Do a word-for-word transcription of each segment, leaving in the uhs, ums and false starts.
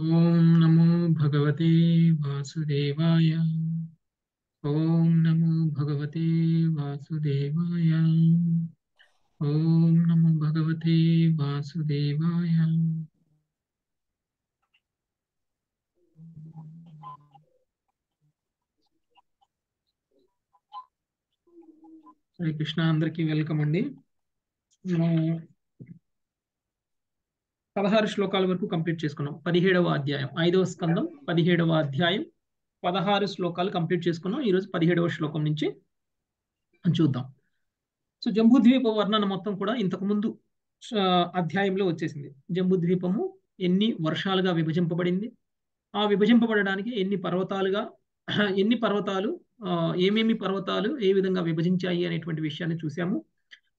ओम नमो भगवते वासुदेवाय। ओम नमो भगवते वासुदेवाय। ओम नमो भगवते वासुदेवाय। हरे कृष्ण, अंदर की वेलकम अंडी। పదహారు శ్లోకాల వరకు కంప్లీట్ చేసుకున్నాం. పదిహేడవ అధ్యాయం, ఐదవ స్కందం, పదిహేడవ అధ్యాయం, పదహారు శ్లోకాలు కంప్లీట్ చేసుకున్నాం. ఈరోజు పదిహేడవ శ్లోకం నుంచి చూద్దాం. సో జంబూద్వీప వర్ణన మొత్తం కూడా ఇంతకుముందు అధ్యాయంలో వచ్చేసింది. జంబూద్వీపము ఎన్ని వర్షాలుగా విభజింపబడింది, ఆ విభజింపబడడానికి ఎన్ని పర్వతాలుగా, ఎన్ని పర్వతాలు, ఏమేమి పర్వతాలు ఏ విధంగా విభజించాయి అనేటువంటి విషయాన్ని చూసాము.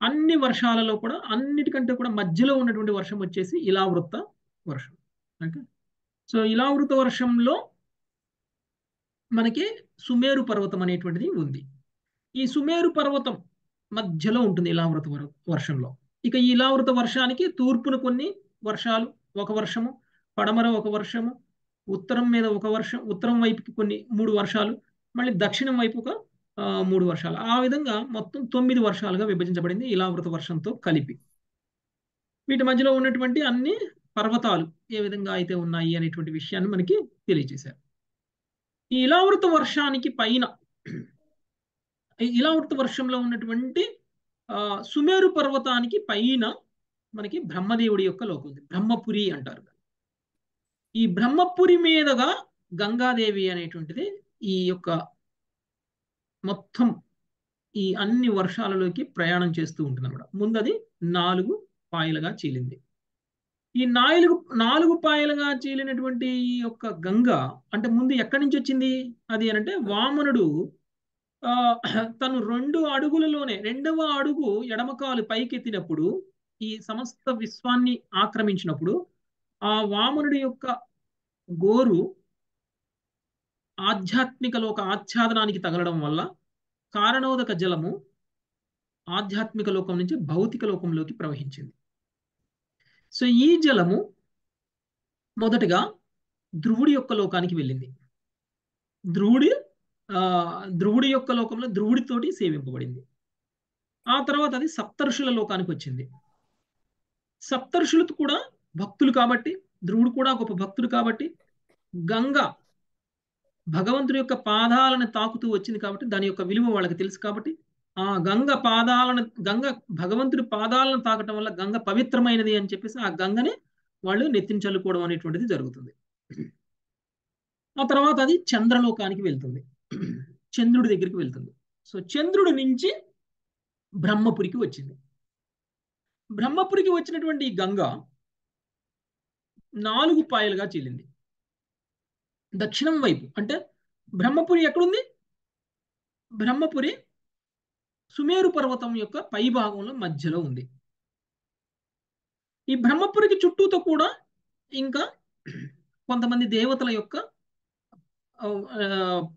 అన్ని వర్షాలలో కూడా అన్నిటికంటే కూడా మధ్యలో ఉన్నటువంటి వర్షం వచ్చేసి ఇలా వృత్త వర్షం. ఓకే, సో ఇలా వృత్త వర్షంలో మనకి సుమేరు పర్వతం అనేటువంటిది ఉంది. ఈ సుమేరు పర్వతం మధ్యలో ఉంటుంది ఇలా వృత్త వర్షంలో. ఇక ఈ ఇలా వృత్త వర్షానికి తూర్పున కొన్ని వర్షాలు, ఒక వర్షము, పడమర ఒక వర్షము, ఉత్తరం మీద ఒక వర్షం, ఉత్తరం వైపుకి కొన్ని మూడు వర్షాలు, మళ్ళీ దక్షిణం వైపు ఒక మూడు వర్షాలు, ఆ విధంగా మొత్తం తొమ్మిది వర్షాలుగా విభజించబడింది ఇలావృత వర్షంతో కలిపి. వీటి మధ్యలో ఉన్నటువంటి అన్ని పర్వతాలు ఏ విధంగా అయితే ఉన్నాయి అనేటువంటి విషయాన్ని మనకి తెలియజేశారు. ఈ ఇలావృత వర్షానికి పైన, ఇలావృత వర్షంలో ఉన్నటువంటి ఆ సుమేరు పర్వతానికి పైన మనకి బ్రహ్మదేవుడి యొక్క లోకం ఉంది. బ్రహ్మపురి అంటారు. ఈ బ్రహ్మపురి మీదుగా గంగాదేవి అనేటువంటిది ఈ యొక్క మొత్తం ఈ అన్ని వర్షాలలోకి ప్రయాణం చేస్తూ ఉంటుంది అనమాట. ముందు అది నాలుగు పాయలుగా చీలింది. ఈ నాలుగు నాలుగు పాయలుగా చీలినటువంటి ఈ యొక్క గంగ అంటే ముందు ఎక్కడి నుంచి వచ్చింది అది అంటే, వామనుడు ఆ తను రెండు అడుగులలోనే రెండవ అడుగు ఎడమకాలు పైకెత్తినప్పుడు, ఈ సమస్త విశ్వాన్ని ఆక్రమించినప్పుడు, ఆ వామనుడి యొక్క గోరు ఆధ్యాత్మికలో ఒక ఆచ్ఛాదనానికి తగలడం వల్ల కారణోదక జలము ఆధ్యాత్మిక లోకం నుంచి భౌతిక లోకంలోకి ప్రవహించింది. సో ఈ జలము మొదటగా ధ్రువుడి యొక్క లోకానికి వెళ్ళింది. ధ్రువుడి ఆ ధ్రువుడి యొక్క లోకంలో ధ్రువుడితోటి సేవింపబడింది. ఆ తర్వాత అది సప్తర్షుల లోకానికి వచ్చింది. సప్తర్షులు కూడా భక్తులు కాబట్టి, ధ్రువుడు కూడా గొప్ప భక్తుడు కాబట్టి, గంగా భగవంతుడి యొక్క పాదాలను తాకుతూ వచ్చింది కాబట్టి దాని యొక్క విలువ వాళ్ళకి తెలుసు కాబట్టి, ఆ గంగ పాదాలను గంగ భగవంతుడి పాదాలను తాకటం వల్ల గంగ పవిత్రమైనది అని చెప్పేసి ఆ గంగని వాళ్ళు నెత్తిని చల్లుకోవడం అనేటువంటిది జరుగుతుంది. ఆ తర్వాత అది చంద్రలోకానికి వెళ్తుంది, చంద్రుడి దగ్గరికి వెళ్తుంది. సో చంద్రుడి నుంచి బ్రహ్మపురికి వచ్చింది. బ్రహ్మపురికి వచ్చినటువంటి ఈ గంగ నాలుగు పాయలుగా చీలింది. దక్షిణం వైపు అంటే బ్రహ్మపురి ఎక్కడుంది? బ్రహ్మపురి సుమేరు పర్వతం యొక్క పై భాగంలో మధ్యలో ఉంది. ఈ బ్రహ్మపురికి చుట్టూతో కూడా ఇంకా కొంతమంది దేవతల యొక్క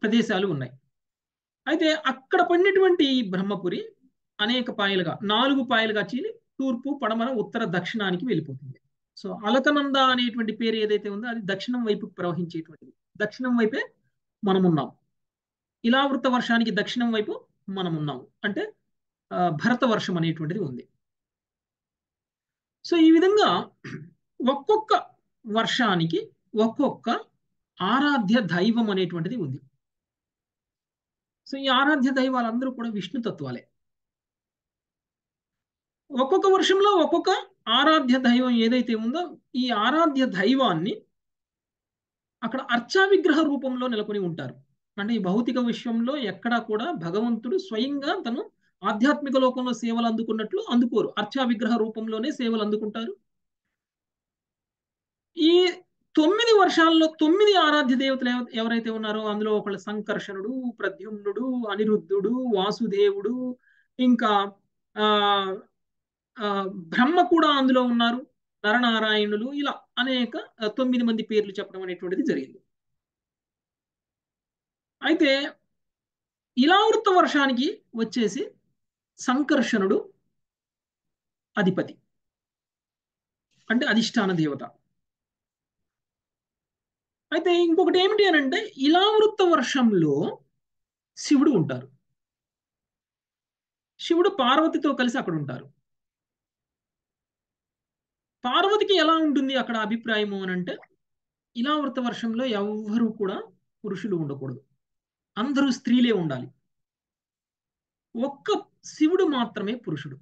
ప్రదేశాలు ఉన్నాయి. అయితే అక్కడ పడినటువంటి ఈ బ్రహ్మపురి అనేక పాయలుగా, నాలుగు పాయలుగా చీలి తూర్పు, పడమర, ఉత్తర, దక్షిణానికి వెళ్ళిపోతుంది. సో అలకనంద అనేటువంటి పేరు ఏదైతే ఉందో అది దక్షిణం వైపు ప్రవహించేటువంటిది. దక్షిణం వైపే మనమున్నాం. ఇలావృత వర్షానికి దక్షిణం వైపు మనమున్నాం అంటే భరత వర్షం అనేటువంటిది ఉంది. సో ఈ విధంగా ఒక్కొక్క వర్షానికి ఒక్కొక్క ఆరాధ్య దైవం అనేటువంటిది ఉంది. సో ఈ ఆరాధ్య దైవాలందరూ కూడా విష్ణు తత్వాలే. ఒక్కొక్క వర్షంలో ఒక్కొక్క ఆరాధ్య దైవం ఏదైతే ఉందో ఈ ఆరాధ్య దైవాన్ని అక్కడ అర్చా విగ్రహ రూపంలో నెలకొని ఉంటారు. అంటే ఈ భౌతిక విశ్వంలో ఎక్కడా కూడా భగవంతుడు స్వయంగా తను ఆధ్యాత్మిక లోకంలో సేవలు అందుకున్నట్లు అందుకోరు. అర్చా విగ్రహ రూపంలోనే సేవలు అందుకుంటారు. ఈ తొమ్మిది వర్షాల్లో తొమ్మిది ఆరాధ్య దేవతలు ఎవరైతే ఉన్నారో అందులో ఒకళ్ళు సంకర్షణుడు, ప్రద్యుమ్నుడు, అనిరుద్ధుడు, వాసుదేవుడు, ఇంకా ఆ బ్రహ్మ కూడా అందులో ఉన్నారు, నరనారాయణులు, ఇలా అనేక తొమ్మిది మంది పేర్లు చెప్పడం అనేటువంటిది జరిగింది. అయితే ఇలావృత వర్షానికి వచ్చేసి సంకర్షణుడు అధిపతి అంటే అధిష్టాన దేవత. అయితే ఇంకొకటి ఏమిటి అని అంటే ఇలా వృత్త వర్షంలో శివుడు ఉంటారు, శివుడు పార్వతితో కలిసి అక్కడ ఉంటారు. పార్వతికి ఎలా ఉంటుంది అక్కడ అభిప్రాయము అని అంటే ఇలా వృత్త వర్షంలో ఎవ్వరూ కూడా పురుషులు ఉండకూడదు, అందరూ స్త్రీలే ఉండాలి, ఒక్క శివుడు మాత్రమే పురుషుడు,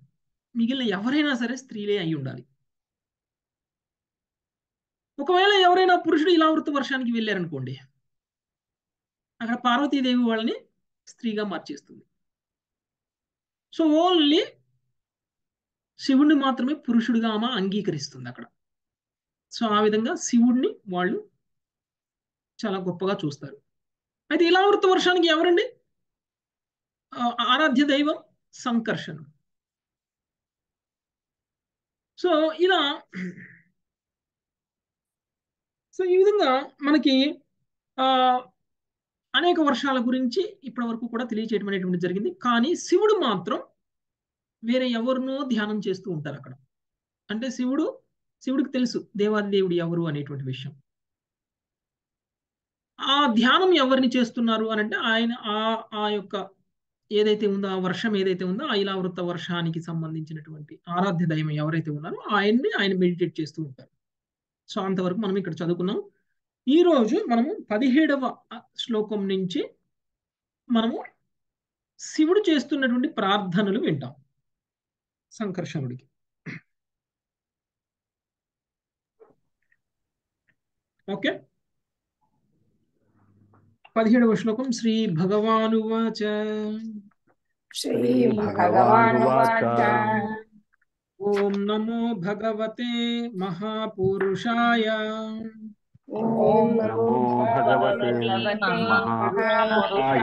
మిగిలిన ఎవరైనా సరే స్త్రీలే అయి ఉండాలి. ఒకవేళ ఎవరైనా పురుషుడు ఇలా వృత్త వర్షానికి వెళ్ళారనుకోండి, అక్కడ పార్వతీదేవి వాళ్ళని స్త్రీగా మార్చేస్తుంది. సో ఓన్లీ శివుణ్ణి మాత్రమే పురుషుడిగా ఆమె అంగీకరిస్తుంది అక్కడ. సో ఆ విధంగా శివుడిని వాళ్ళు చాలా గొప్పగా చూస్తారు. అయితే ఇలా వృత్త వర్షానికి ఎవరండి ఆరాధ్య దైవం? సంకర్షణుడు. సో ఇలా సో ఈ విధంగా మనకి ఆ అనేక వర్షాల గురించి ఇప్పటి వరకు కూడా తెలియచేయడం అనేటువంటి జరిగింది. కానీ శివుడు మాత్రం వేరే ఎవరినో ధ్యానం చేస్తూ ఉంటారు అక్కడ. అంటే శివుడు శివుడికి తెలుసు దేవాది దేవుడు ఎవరు అనేటువంటి విషయం. ఆ ధ్యానం ఎవరిని చేస్తున్నారు అనంటే ఆయన ఆ ఆ యొక్క ఏదైతే ఉందో ఆ వర్షం ఏదైతే ఉందో ఆ ఇలావృత వర్షానికి సంబంధించినటువంటి ఆరాధ్య దైవం ఎవరైతే ఉన్నారో ఆయన్ని ఆయన మెడిటేట్ చేస్తూ ఉంటారు. సో అంతవరకు మనం ఇక్కడ చదువుకున్నాం. ఈరోజు మనము పదిహేడవ శ్లోకం నుంచి మనము శివుడు చేస్తున్నటువంటి ప్రార్థనలు వింటాం సంకర్షణుడికి. ఓకే, పదిహేడవ శ్లోకం. శ్రీ భగవానువాచ శ్రీ భగవానువాచ ఓం నమో భగవతే మహాపురుషాయ ఓం నమో భగవతే మహాపురుషాయ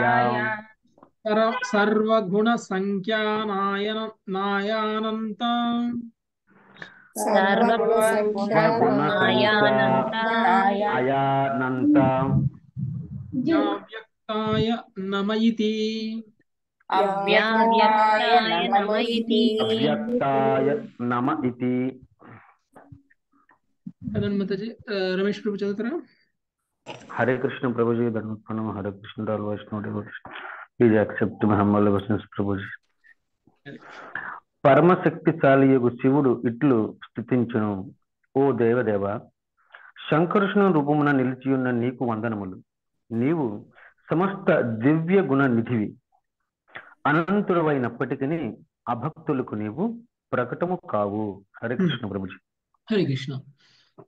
సర్వగుణ సంఖ్యానాయన నాయానంత అవ్యక్తాయ నమయితి మాతాజీ. రమేష్ ప్రభు చదువుతారా? హరే కృష్ణ ప్రభుజీ, ధర్మప్రణం హరే కృష్ణ రాల్ వైష్ణవ ప్లీజ్ యాక్సెప్ట్ మహమ్మల్ వైష్ణవ ప్రభుజీ. పరమశక్తిశాలియగు శివుడు ఇట్లు స్థుతించును. ఓ దేవదేవ, శంకరుష్ణ రూపమున నిలిచియున్న నీకు వందనములు. నీవు సమస్త దివ్య గుణ నిధివి. అనంతుడవైనప్పటికీ అభక్తులకు నీవు ప్రకటము కావు. హరే కృష్ణ ప్రభుజీ. హరే కృష్ణ.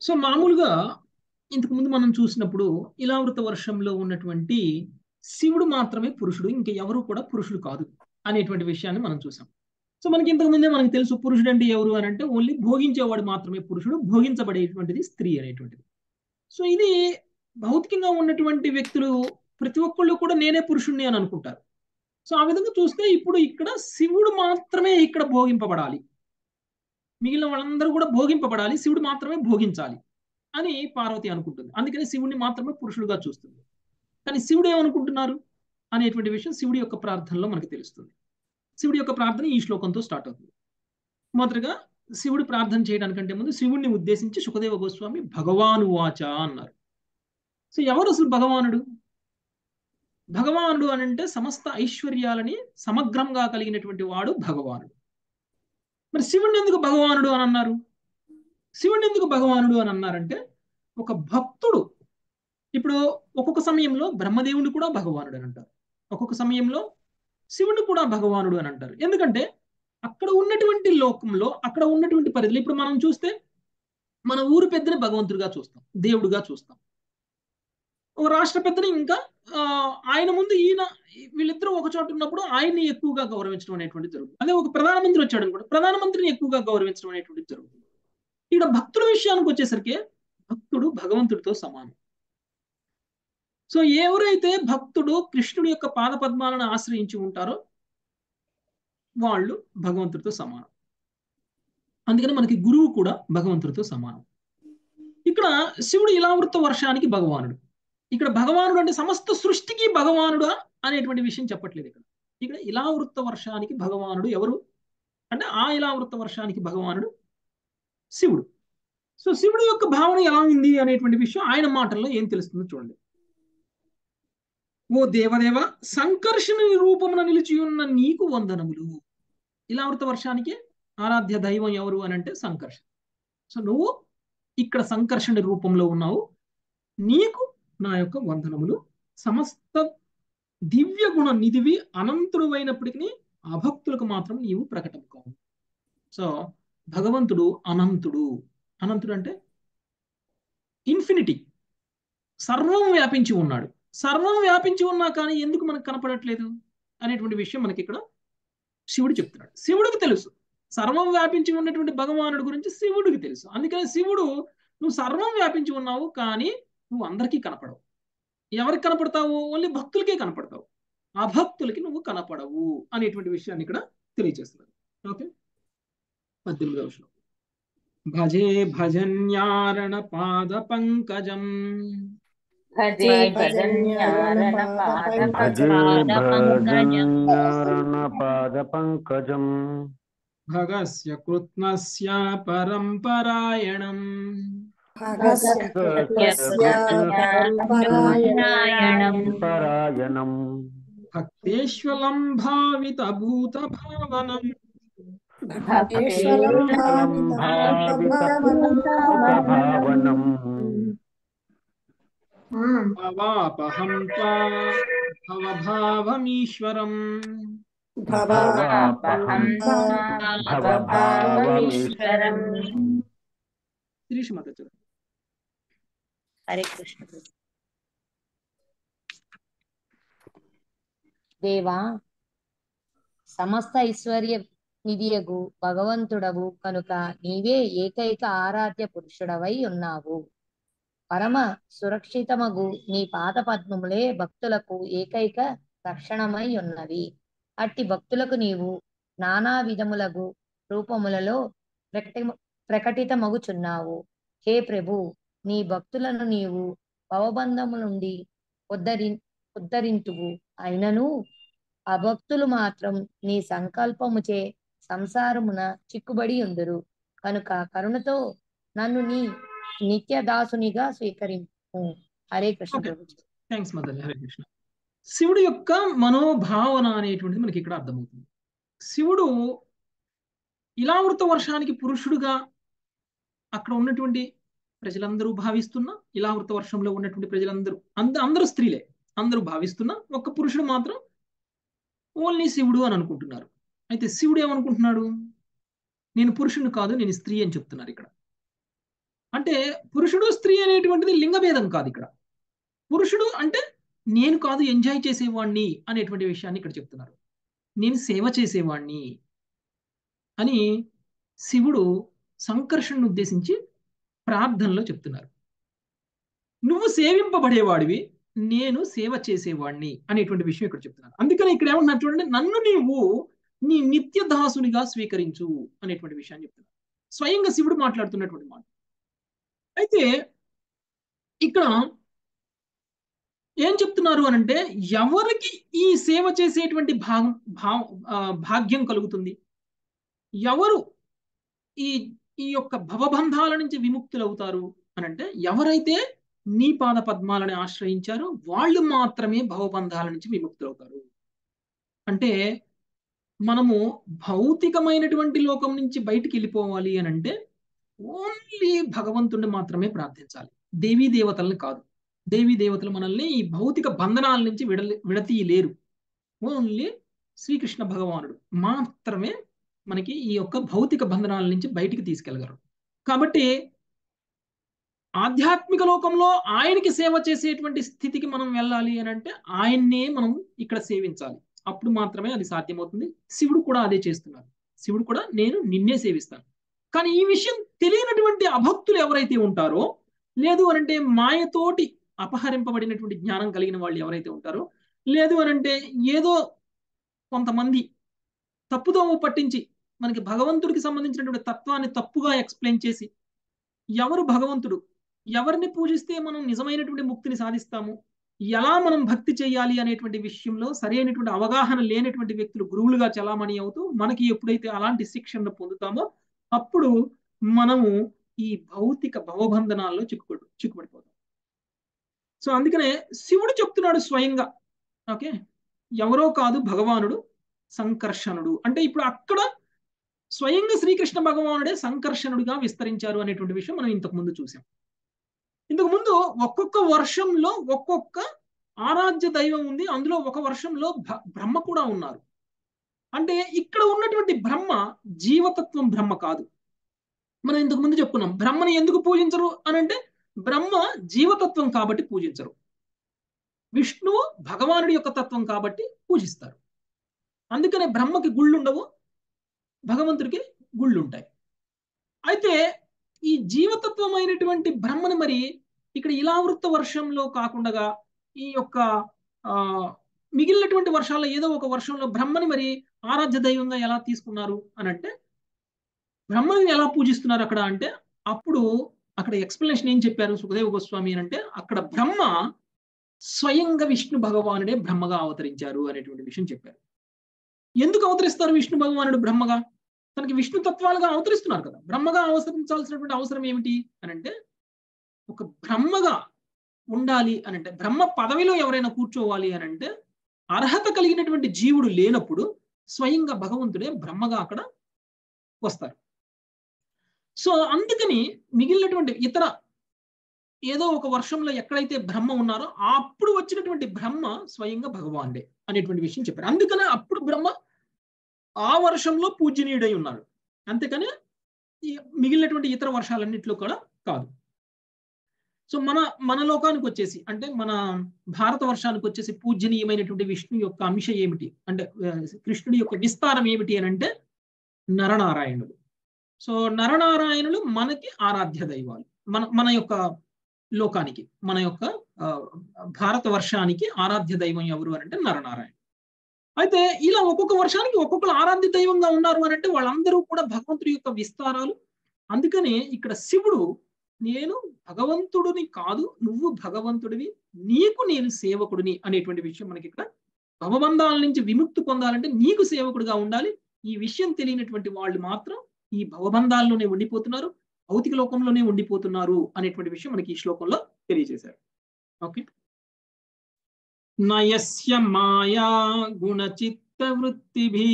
సో మామూలుగా ఇంతకు ముందు మనం చూసినప్పుడు ఇలావృత వర్షంలో ఉన్నటువంటి శివుడు మాత్రమే పురుషుడు, ఇంకా ఎవరు కూడా పురుషుడు కాదు అనేటువంటి విషయాన్ని మనం చూసాం. సో మనకి ఇంతకుముందే మనకు తెలుసు పురుషుడు అంటే ఎవరు అని అంటే ఓన్లీ భోగించేవాడు మాత్రమే పురుషుడు, భోగించబడేటువంటిది స్త్రీ అనేటువంటిది. సో ఇది భౌతికంగా ఉన్నటువంటి వ్యక్తులు ప్రతి ఒక్కళ్ళు కూడా నేనే పురుషుణ్ణి అని అనుకుంటారు. సో ఆ విధంగా చూస్తే ఇప్పుడు ఇక్కడ శివుడు మాత్రమే ఇక్కడ భోగింపబడాలి, మిగిలిన వాళ్ళందరూ కూడా భోగింపబడాలి, శివుడు మాత్రమే భోగించాలి అని పార్వతి అనుకుంటుంది. అందుకని శివుడిని మాత్రమే పురుషుడుగా చూస్తుంది. కానీ శివుడు ఏమనుకుంటున్నారు అనేటువంటి విషయం శివుడి యొక్క ప్రార్థనలో మనకు తెలుస్తుంది. శివుడి యొక్క ప్రార్థన ఈ శ్లోకంతో స్టార్ట్ అవుతుంది. మొదటగా శివుడు ప్రార్థన చేయడానికంటే ముందు శివుడిని ఉద్దేశించి సుఖదేవ గోస్వామి భగవానువాచ అన్నారు. సో ఎవరు అసలు భగవానుడు? భగవానుడు అనంటే సమస్త ఐశ్వర్యాలని సమగ్రంగా కలిగినటువంటి వాడు భగవానుడు. మరి శివుణ్ణి ఎందుకు భగవానుడు అని అన్నారు? శివుణ్ణి ఎందుకు భగవానుడు అని అన్నారంటే ఒక భక్తుడు. ఇప్పుడు ఒక్కొక్క సమయంలో బ్రహ్మదేవుని కూడా భగవానుడు అని అంటారు, ఒక్కొక్క సమయంలో శివుడు కూడా భగవానుడు అని అంటారు. ఎందుకంటే అక్కడ ఉన్నటువంటి లోకంలో అక్కడ ఉన్నటువంటి పరిధిలో ఇప్పుడు మనం చూస్తే మన ఊరు పెద్దని భగవంతుడిగా చూస్తాం, దేవుడుగా చూస్తాం. ఒక రాష్ట్ర పెద్దని ఇంకా ఆయన ముందు ఈయన వీళ్ళిద్దరూ ఒక చోట ఉన్నప్పుడు ఆయన్ని ఎక్కువగా గౌరవించడం అనేటువంటి జరుగుతుంది. అదే ఒక ప్రధానమంత్రి వచ్చాడు అనుకోండి, ప్రధానమంత్రిని ఎక్కువగా గౌరవించడం అనేటువంటి జరుగుతుంది. ఇక్కడ భక్తుల విషయానికి వచ్చేసరికి భక్తుడు భగవంతుడితో సమానం. సో ఎవరైతే భక్తుడు కృష్ణుడి యొక్క పాద పద్మాలను ఆశ్రయించి ఉంటారో వాళ్ళు భగవంతుడితో సమానం. అందుకని మనకి గురువు కూడా భగవంతుడితో సమానం. ఇక్కడ శివుడు ఇలావృత వర్షానికి భగవానుడు. ఇక్కడ భగవానుడు అంటే సమస్త సృష్టికి భగవానుడా అనేటువంటి విషయం చెప్పట్లేదు. ఇక్కడ ఇక్కడ ఇలావృత వర్షానికి భగవానుడు ఎవరు అంటే ఆ ఇలావృత వర్షానికి భగవానుడు శివుడు. సో శివుడి యొక్క భావన ఎలా ఉంది అనేటువంటి విషయం ఆయన మాటల్లో ఏం తెలుస్తుందో చూడండి. ఓ దేవదేవ, సంకర్షణ రూపమున నిలిచి ఉన్న నీకు వందనములు. ఇలా అమృత వర్షానికి ఆరాధ్య దైవం ఎవరు అని అంటే సంకర్షణ. సో నువ్వు ఇక్కడ సంకర్షణ రూపంలో ఉన్నావు, నీకు నా యొక్క వందనములు. సమస్త దివ్య గుణ నిధివి అనంతుడు అయినప్పటికీ అభక్తులకు మాత్రం నీవు ప్రకటింపవు. సో భగవంతుడు అనంతుడు. అనంతుడు అంటే ఇన్ఫినిటీ, సర్వం వ్యాపించి ఉన్నాడు. సర్వం వ్యాపించి ఉన్నా కానీ ఎందుకు మనకు కనపడట్లేదు అనేటువంటి విషయం మనకి ఇక్కడ శివుడు చెప్తున్నాడు. శివుడికి తెలుసు సర్వం వ్యాపించి ఉన్నటువంటి భగవానుడి గురించి, శివుడికి తెలుసు. అందుకని శివుడు నువ్వు సర్వం వ్యాపించి ఉన్నావు కానీ నువ్వు అందరికీ కనపడవు. ఎవరికి కనపడతావు? ఓన్లీ భక్తులకే కనపడతావు, ఆ భక్తులకి నువ్వు కనపడవు అనేటువంటి విషయాన్ని ఇక్కడ తెలియజేస్తున్నాడు. ఓకే, పద్దెనిమిదవ శ్లోకం. భజే భజన్యారణ పాద పంకజం. భజే భజన్యారణ పాద పంకజం. భగస్య కృత్నస్య పరంపరాయణం. భక్తేశ్వలం భావిత భూత భావనం. భవాపహం త్వా భవభావమీశ్వరం. శ్రీమత హరే కృష్ణ. దేవా, సమస్త ఐశ్వర్య నిధియగు భగవంతుడవు కనుక నీవే ఏకైక ఆరాధ్య పురుషుడవై ఉన్నావు. పరమ సురక్షితమగు నీ పాద పద్మములే భక్తులకు ఏకైక రక్షణమై ఉన్నవి. అట్టి భక్తులకు నీవు నానా విధములగు రూపములలో ప్రకటి ప్రకటితమగుచున్నావు. హే ప్రభు, నీ భక్తులను నీవు భవబంధము నుండి ఉద్ధరి ఉద్ధరింతువు అయినను అభక్తులు మాత్రం నీ సంకల్పముచే సంసారమున చిక్కుబడి ఉందురు. కనుక కరుణతో నన్ను నీ నిత్య దాసునిగా స్వీకరింపు. హరే కృష్ణ. Thanks mother. హరే కృష్ణ. శివుడు యొక్క మనోభావన అనేటువంటిది మనకి ఇక్కడ అర్థమవుతుంది. శివుడు ఇలా అమృత వర్షానికి పురుషుడుగా అక్కడ ఉన్నటువంటి ప్రజలందరూ భావిస్తున్నా, ఇలా అమృత వర్షంలో ఉన్నటువంటి ప్రజలందరూ అంద అందరూ స్త్రీలే, అందరూ భావిస్తున్నా ఒక్క పురుషుడు మాత్రం ఓన్లీ శివుడు అని అనుకుంటున్నారు. అయితే శివుడు ఏమనుకుంటున్నాడు? నేను పురుషుడు కాదు, నేను స్త్రీ అని చెప్తున్నారు ఇక్కడ. అంటే పురుషుడు స్త్రీ అనేటువంటిది లింగభేదం కాదు. ఇక్కడ పురుషుడు అంటే నేను కాదు, ఎంజాయ్ చేసేవాణ్ణి అనేటువంటి విషయాన్ని ఇక్కడ చెప్తున్నారు. నేను సేవ చేసేవాణ్ణి అని శివుడు సంకర్షణను ఉద్దేశించి ప్రార్థనలో చెప్తున్నారు. నువ్వు సేవింపబడేవాడివి, నేను సేవ చేసేవాడిని అనేటువంటి విషయం ఇక్కడ చెప్తున్నాను. అందుకని ఇక్కడ ఏమంటున్నా చూడండి, నన్ను నీవు నీ నిత్య దాసునిగా స్వీకరించు అనేటువంటి విషయాన్ని చెప్తున్నాను. స్వయంగా శివుడు మాట్లాడుతున్నటువంటి మాట. అయితే ఇక్కడ ఏం చెప్తున్నారు అనంటే, ఎవరికి ఈ సేవ చేసేటువంటి భాగం భా భాగ్యం కలుగుతుంది? ఎవరు ఈ ఈ యొక్క భవబంధాల నుంచి విముక్తులు అవుతారు అనంటే, ఎవరైతే నీ పాద పద్మాలని ఆశ్రయించారో వాళ్ళు మాత్రమే భవబంధాల నుంచి విముక్తులు అవుతారు. అంటే మనము భౌతికమైనటువంటి లోకం నుంచి బయటికి వెళ్ళిపోవాలి అని అంటే ఓన్లీ భగవంతుడిని మాత్రమే ప్రార్థించాలి, దేవీ దేవతల్ని కాదు. దేవీ దేవతలు మనల్ని ఈ భౌతిక బంధనాల నుంచి విడ విడతీయలేరు. ఓన్లీ శ్రీకృష్ణ భగవానుడు మాత్రమే మనకి ఈ యొక్క భౌతిక బంధనాల నుంచి బయటికి తీసుకెళ్ళగలరు. కాబట్టి ఆధ్యాత్మిక లోకంలో ఆయనకి సేవ చేసేటువంటి స్థితికి మనం వెళ్ళాలి అని అంటే ఆయన్నే మనం ఇక్కడ సేవించాలి. అప్పుడు మాత్రమే అది సాధ్యమవుతుంది. శివుడు కూడా అదే చేస్తున్నారు. శివుడు కూడా నేను నిన్నే సేవిస్తాను. కానీ ఈ విషయం తెలియనటువంటి అభక్తులు ఎవరైతే ఉంటారో, లేదు అనంటే మాయతోటి అపహరింపబడినటువంటి జ్ఞానం కలిగిన వాళ్ళు ఎవరైతే ఉంటారో, లేదు అనంటే ఏదో కొంతమంది తప్పుదోవ పట్టించి మనకి భగవంతుడికి సంబంధించినటువంటి తత్వాన్ని తప్పుగా ఎక్స్ప్లెయిన్ చేసి, ఎవరు భగవంతుడు, ఎవరిని పూజిస్తే మనం నిజమైనటువంటి ముక్తిని సాధిస్తాము, ఎలా మనం భక్తి చేయాలి అనేటువంటి విషయంలో సరైనటువంటి అవగాహన లేనటువంటి వ్యక్తులు గురువులుగా చలామణి అవుతూ, మనకి ఎప్పుడైతే అలాంటి శిక్షణ పొందుతామో అప్పుడు మనము ఈ భౌతిక భవబంధనాల్లో చిక్కుపడు చిక్కుపడిపోతాం. సో అందుకనే శివుడు చెప్తున్నాడు స్వయంగా, ఓకే, ఎవరో కాదు భగవానుడు సంకర్షణుడు. అంటే ఇప్పుడు అక్కడ స్వయంగా శ్రీకృష్ణ భగవానుడే సంకర్షణుడిగా విస్తరించారు అనేటువంటి విషయం మనం ఇంతకు ముందు చూసాం. ఇంతకు ముందు ఒక్కొక్క వర్షంలో ఒక్కొక్క ఆరాధ్య దైవం ఉంది, అందులో ఒక వర్షంలో బ్రహ్మ కూడా ఉన్నారు. అంటే ఇక్కడ ఉన్నటువంటి బ్రహ్మ జీవతత్వం బ్రహ్మ కాదు. మనం ఇంతకు ముందు చెప్పుకున్నాం బ్రహ్మని ఎందుకు పూజించరు అని అంటే బ్రహ్మ జీవతత్వం కాబట్టి పూజించరు, విష్ణువు భగవానుడి యొక్క తత్వం కాబట్టి పూజిస్తారు. అందుకనే బ్రహ్మకి గుళ్ళు ఉండవు, భగవంతుడికి గుళ్ళు ఉంటాయి. అయితే ఈ జీవతత్వం అయినటువంటి బ్రహ్మను మరి ఇక్కడ ఇలావృత వర్షంలో కాకుండా ఈ యొక్క ఆ మిగిలినటువంటి వర్షాల్లో ఏదో ఒక వర్షంలో బ్రహ్మని మరి ఆరాధ్య దైవంగా ఎలా తీసుకున్నారు అని అంటే, బ్రహ్మని ఎలా పూజిస్తున్నారు అక్కడ అంటే, అప్పుడు అక్కడ ఎక్స్ప్లెనేషన్ ఏం చెప్పారు సుఖదేవ గోస్వామి అని అంటే, అక్కడ బ్రహ్మ స్వయంగా విష్ణు భగవానుడే బ్రహ్మగా అవతరించారు అనేటువంటి విషయం చెప్పారు. ఎందుకు అవతరిస్తారు విష్ణు భగవానుడు బ్రహ్మగా? తనకి విష్ణు తత్వాలుగా అవతరిస్తున్నారు కదా, బ్రహ్మగా అవతరించాల్సినటువంటి అవసరం ఏమిటి అని అంటే, ఒక బ్రహ్మగా ఉండాలి అని అంటే, బ్రహ్మ పదవిలో ఎవరైనా కూర్చోవాలి అని అంటే అర్హత కలిగినటువంటి జీవుడు లేనప్పుడు స్వయంగా భగవంతుడే బ్రహ్మగా అక్కడ వస్తారు. సో అందుకని మిగిలినటువంటి ఇతర ఏదో ఒక వర్షంలో ఎక్కడైతే బ్రహ్మ ఉన్నారో అప్పుడు వచ్చినటువంటి బ్రహ్మ స్వయంగా భగవానుడే అనేటువంటి విషయం చెప్పారు. అందుకనే అప్పుడు బ్రహ్మ ఆ వర్షంలో పూజనీయుడై ఉన్నాడు, అంతేకాని మిగిలినటువంటి ఇతర వర్షాలన్నింటిలో కూడా కాదు. సో మన మన లోకానికి వచ్చేసి అంటే మన భారత వర్షానికి వచ్చేసి పూజనీయమైనటువంటి విష్ణు యొక్క అంశ ఏమిటి అంటే కృష్ణుడి యొక్క విస్తారం ఏమిటి అని అంటే నరనారాయణుడు. సో నరనారాయణులు మనకి ఆరాధ్య దైవాలు, మన మన యొక్క లోకానికి మన యొక్క భారత వర్షానికి ఆరాధ్య దైవం ఎవరు అని అంటే నరనారాయణ. అయితే ఇలా ఒక్కొక్క వర్షానికి ఒక్కొక్కరు ఆరాధ్య దైవంగా ఉన్నారు అని అంటే వాళ్ళందరూ కూడా భగవంతుడి యొక్క విస్తారాలు. అందుకనే ఇక్కడ శివుడు నేను భగవంతుడిని కాదు, నువ్వు భగవంతుడివి, నీకు నేను సేవకుడిని అనేటువంటి విషయం మనకి ఇక్కడ భవబంధాల నుంచి విముక్తి పొందాలంటే నీకు సేవకుడిగా ఉండాలి. ఈ విషయం తెలియనటువంటి వాళ్ళు మాత్రం ఈ భవబంధాల్లోనే ఉండిపోతున్నారు, భౌతిక లోకంలోనే ఉండిపోతున్నారు అనేటువంటి విషయం మనకి ఈ శ్లోకంలో తెలియజేశారు. ఓకే, నయస్య మాయా గుణచిత్త వృత్తిభి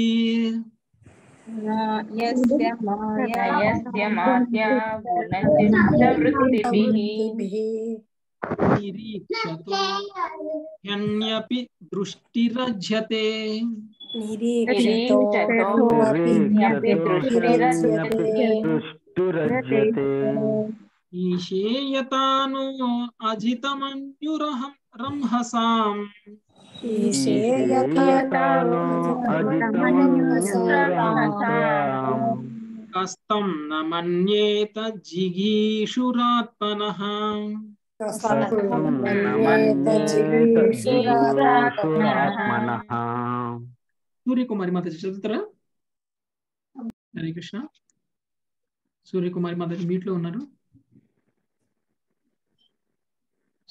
నిరీక్షతోన్యపి దృష్టిరజ్యతే ఈశేయతానో అజితమన్యురహం రంహసాం కస్తం న మన్యేత జిగీషురాత్మనః సూర్యకుమారి మాతాజీ చదువుతారా? హరే కృష్ణ. సూర్యకుమారి మాతాజీ మీట్లో ఉన్నారు.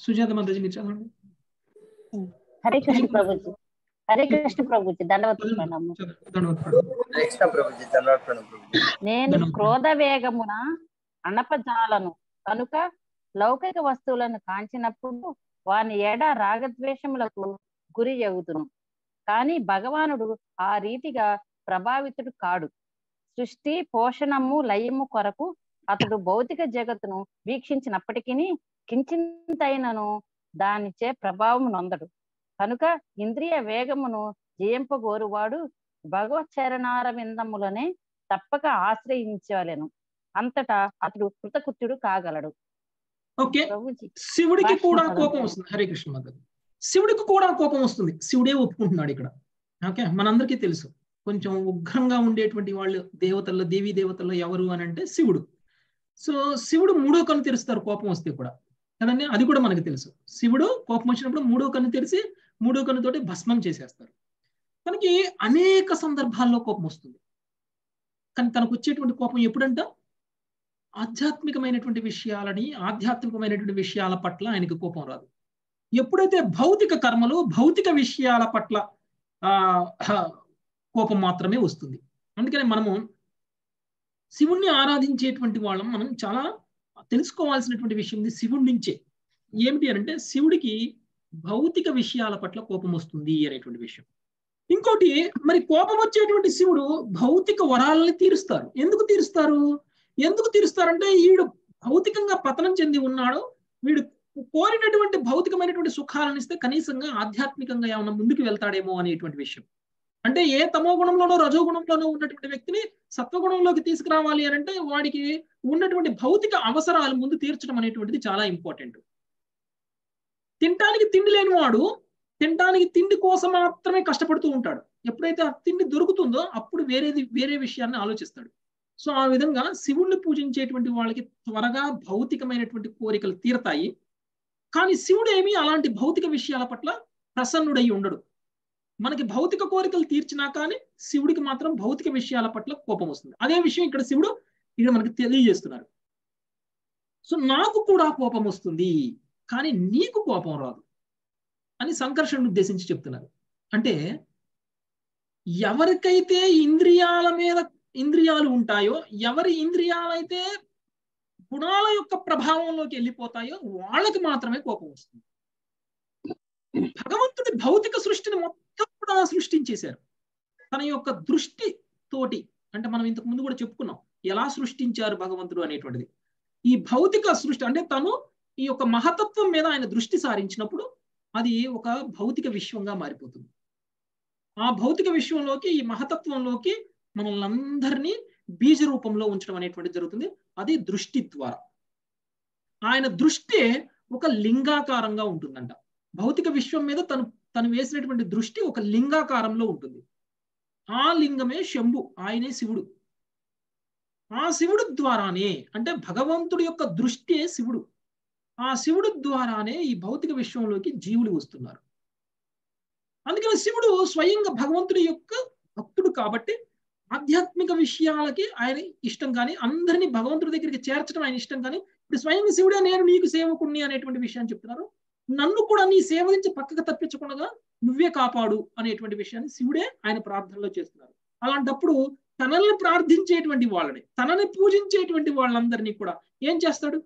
సుజాత మాతాజీ మీరు చదవండి. హరే కృష్ణ ప్రభుజీ, హరే కృష్ణ ప్రభుజీ, దండవత్ ప్రణామం. హరే కృష్ణ ప్రభుజీ, దండవత్ ప్రణామం. నేను క్రోధ వేగమున అనపజాలను కనుక లౌకిక వస్తువులను కాంచినప్పుడు వాని ఏడ రాగద్వేషములకు గురి అవుతును. కానీ భగవానుడు ఆ రీతిగా ప్రభావితుడు కాడు. సృష్టి పోషణము లయము కొరకు అతడు భౌతిక జగత్తును వీక్షించినప్పటికీ కించితైనను దానిచే ప్రభావం నొందడు. కనుక ఇంద్రియ వేగమును జయింపగోరువాడు భగవచ్చరణారవిందములనే తప్పక ఆశ్రయించలేను, అంతటా అతడు కృతకృత్యుడు కాగలడు. ఓకే, శివుడికి కూడా కోపం వస్తుంది. హరే కృష్ణ మాధవ్, శివుడికి కూడా కోపం వస్తుంది, శివుడే ఒప్పుకుంటున్నాడు ఇక్కడ. ఓకే, మనందరికీ తెలుసు కొంచెం ఉగ్రంగా ఉండేటువంటి వాళ్ళు దేవతల్లో దేవీ దేవతల్లో ఎవరు అని అంటే శివుడు. సో శివుడు మూడో కన్ను తెరుస్తారు కోపం వస్తే కూడా కదండి, అది కూడా మనకు తెలుసు. శివుడు కోపం వచ్చినప్పుడు మూడో కన్ను తెరిచి మూడో కన్నుతోటి భస్మం చేసేస్తారు. తనకి అనేక సందర్భాల్లో కోపం వస్తుంది, కానీ తనకు వచ్చేటువంటి కోపం ఎప్పుడంట ఆధ్యాత్మికమైనటువంటి విషయాలని ఆధ్యాత్మికమైనటువంటి విషయాల పట్ల ఆయనకు కోపం రాదు. ఎప్పుడైతే భౌతిక కర్మలు భౌతిక విషయాల పట్ల ఆ కోపం మాత్రమే వస్తుంది. అందుకని మనము శివుణ్ణి ఆరాధించేటువంటి వాళ్ళం మనం చాలా తెలుసుకోవాల్సినటువంటి విషయం ఉంది శివుడి నుంచే. ఏమిటి అంటే శివుడికి భౌతిక విషయాల పట్ల కోపం వస్తుంది అనేటువంటి విషయం. ఇంకోటి మరి కోపం వచ్చేటువంటి శివుడు భౌతిక వరాలని తీరుస్తారు. ఎందుకు తీరుస్తారు ఎందుకు తీరుస్తారంటే వీడు భౌతికంగా పతనం చెంది ఉన్నాడు, వీడు కోరినటువంటి భౌతికమైనటువంటి సుఖాలను ఇస్తే కనీసంగా ఆధ్యాత్మికంగా ఏమైనా ముందుకు వెళ్తాడేమో అనేటువంటి విషయం. అంటే ఏ తమో గుణంలోనో రజో గుణంలోనో ఉన్నటువంటి వ్యక్తిని సత్వగుణంలోకి తీసుకురావాలి అని అంటే వాడికి ఉన్నటువంటి భౌతిక అవసరాలు ముందు తీర్చడం అనేటువంటిది చాలా ఇంపార్టెంట్. తినడానికి తిండి లేనివాడు తినడానికి తిండి కోసం మాత్రమే కష్టపడుతూ ఉంటాడు. ఎప్పుడైతే ఆ తిండి దొరుకుతుందో అప్పుడు వేరేది వేరే విషయాన్ని ఆలోచిస్తాడు. సో ఆ విధంగా శివుణ్ణి పూజించేటువంటి వాళ్ళకి త్వరగా భౌతికమైనటువంటి కోరికలు తీరతాయి. కానీ శివుడు ఏమీ అలాంటి భౌతిక విషయాల పట్ల ప్రసన్నుడై ఉండడు. మనకి భౌతిక కోరికలు తీర్చినా కానీ శివుడికి మాత్రం భౌతిక విషయాల పట్ల కోపం వస్తుంది. అదే విషయం ఇక్కడ శివుడు ఇక్కడ మనకి తెలియజేస్తున్నారు. సో నాకు కూడా కోపం వస్తుంది కానీ నీకు కోపం రాదు అని సంకర్షణ ఉద్దేశించి చెప్తున్నారు. అంటే ఎవరికైతే ఇంద్రియాల మీద ఇంద్రియాలు ఉంటాయో, ఎవరి ఇంద్రియాలైతే గుణాల యొక్క ప్రభావంలోకి వెళ్ళిపోతాయో వాళ్ళకి మాత్రమే కోపం వస్తుంది. భగవంతుడి భౌతిక సృష్టిని మొత్తం కూడా సృష్టించేశారు తన యొక్క దృష్టి తోటి. అంటే మనం ఇంతకు ముందు కూడా చెప్పుకున్నాం ఎలా సృష్టించారు భగవంతుడు అనేటువంటిది. ఈ భౌతిక సృష్టి అంటే తను ఈ యొక్క మహతత్వం మీద ఆయన దృష్టి సారించినప్పుడు అది ఒక భౌతిక విశ్వంగా మారిపోతుంది. ఆ భౌతిక విశ్వంలోకి ఈ మహతత్వంలోకి మనల్ని అందరినీ బీజ రూపంలో ఉంచడం అనేటువంటిది జరుగుతుంది. అది దృష్టి ద్వారా. ఆయన దృష్టి ఒక లింగాకారంగా ఉంటుందంట. భౌతిక విశ్వం మీద తను తను వేసినటువంటి దృష్టి ఒక లింగాకారంలో ఉంటుంది. ఆ లింగమే శంభు, ఆయనే శివుడు. ఆ శివుడు ద్వారానే అంటే భగవంతుడి యొక్క దృష్టి శివుడు. ఆ శివుడు ద్వారానే ఈ భౌతిక విశ్వంలోకి జీవులు వస్తున్నారు. అందుకని శివుడు స్వయంగా భగవంతుడి యొక్క భక్తుడు కాబట్టి ఆధ్యాత్మిక విషయాలకి ఆయన ఇష్టం కానీ అందరినీ భగవంతుడి దగ్గరికి చేర్చడం ఆయన ఇష్టం కానీ ఇప్పుడు స్వయంగా శివుడే నేను నీకు సేవకుణ్ణి అనేటువంటి విషయాన్ని చెప్తున్నారు. నన్ను కూడా నీ సేవ నుంచి పక్కకు తప్పించకుండా నువ్వే కాపాడు అనేటువంటి విషయాన్ని శివుడే ఆయన ప్రార్థనలో చేస్తున్నారు. అలాంటప్పుడు తనల్ని ప్రార్థించేటువంటి వాళ్ళని తనని పూజించేటువంటి వాళ్ళందరినీ కూడా ఏం చేస్తాడు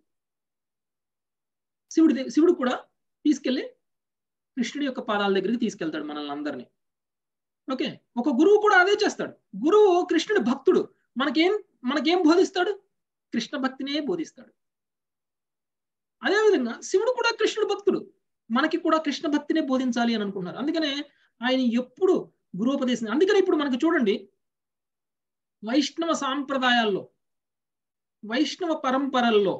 శివుడి శివుడు కూడా తీసుకెళ్ళి కృష్ణుడి యొక్క పాదాల దగ్గరికి తీసుకెళ్తాడు మనల్ని అందరినీ. ఓకే, ఒక గురువు కూడా అదే చేస్తాడు. గురువు కృష్ణుడి భక్తుడు మనకేం మనకేం బోధిస్తాడు? కృష్ణ భక్తినే బోధిస్తాడు. అదేవిధంగా శివుడు కూడా కృష్ణుడు భక్తుడు, మనకి కూడా కృష్ణ భక్తినే బోధించాలి అని అనుకుంటున్నారు. అందుకనే ఆయన ఎప్పుడు గురోపదేశం. అందుకనే ఇప్పుడు మనకు చూడండి వైష్ణవ సాంప్రదాయాల్లో వైష్ణవ పరంపరల్లో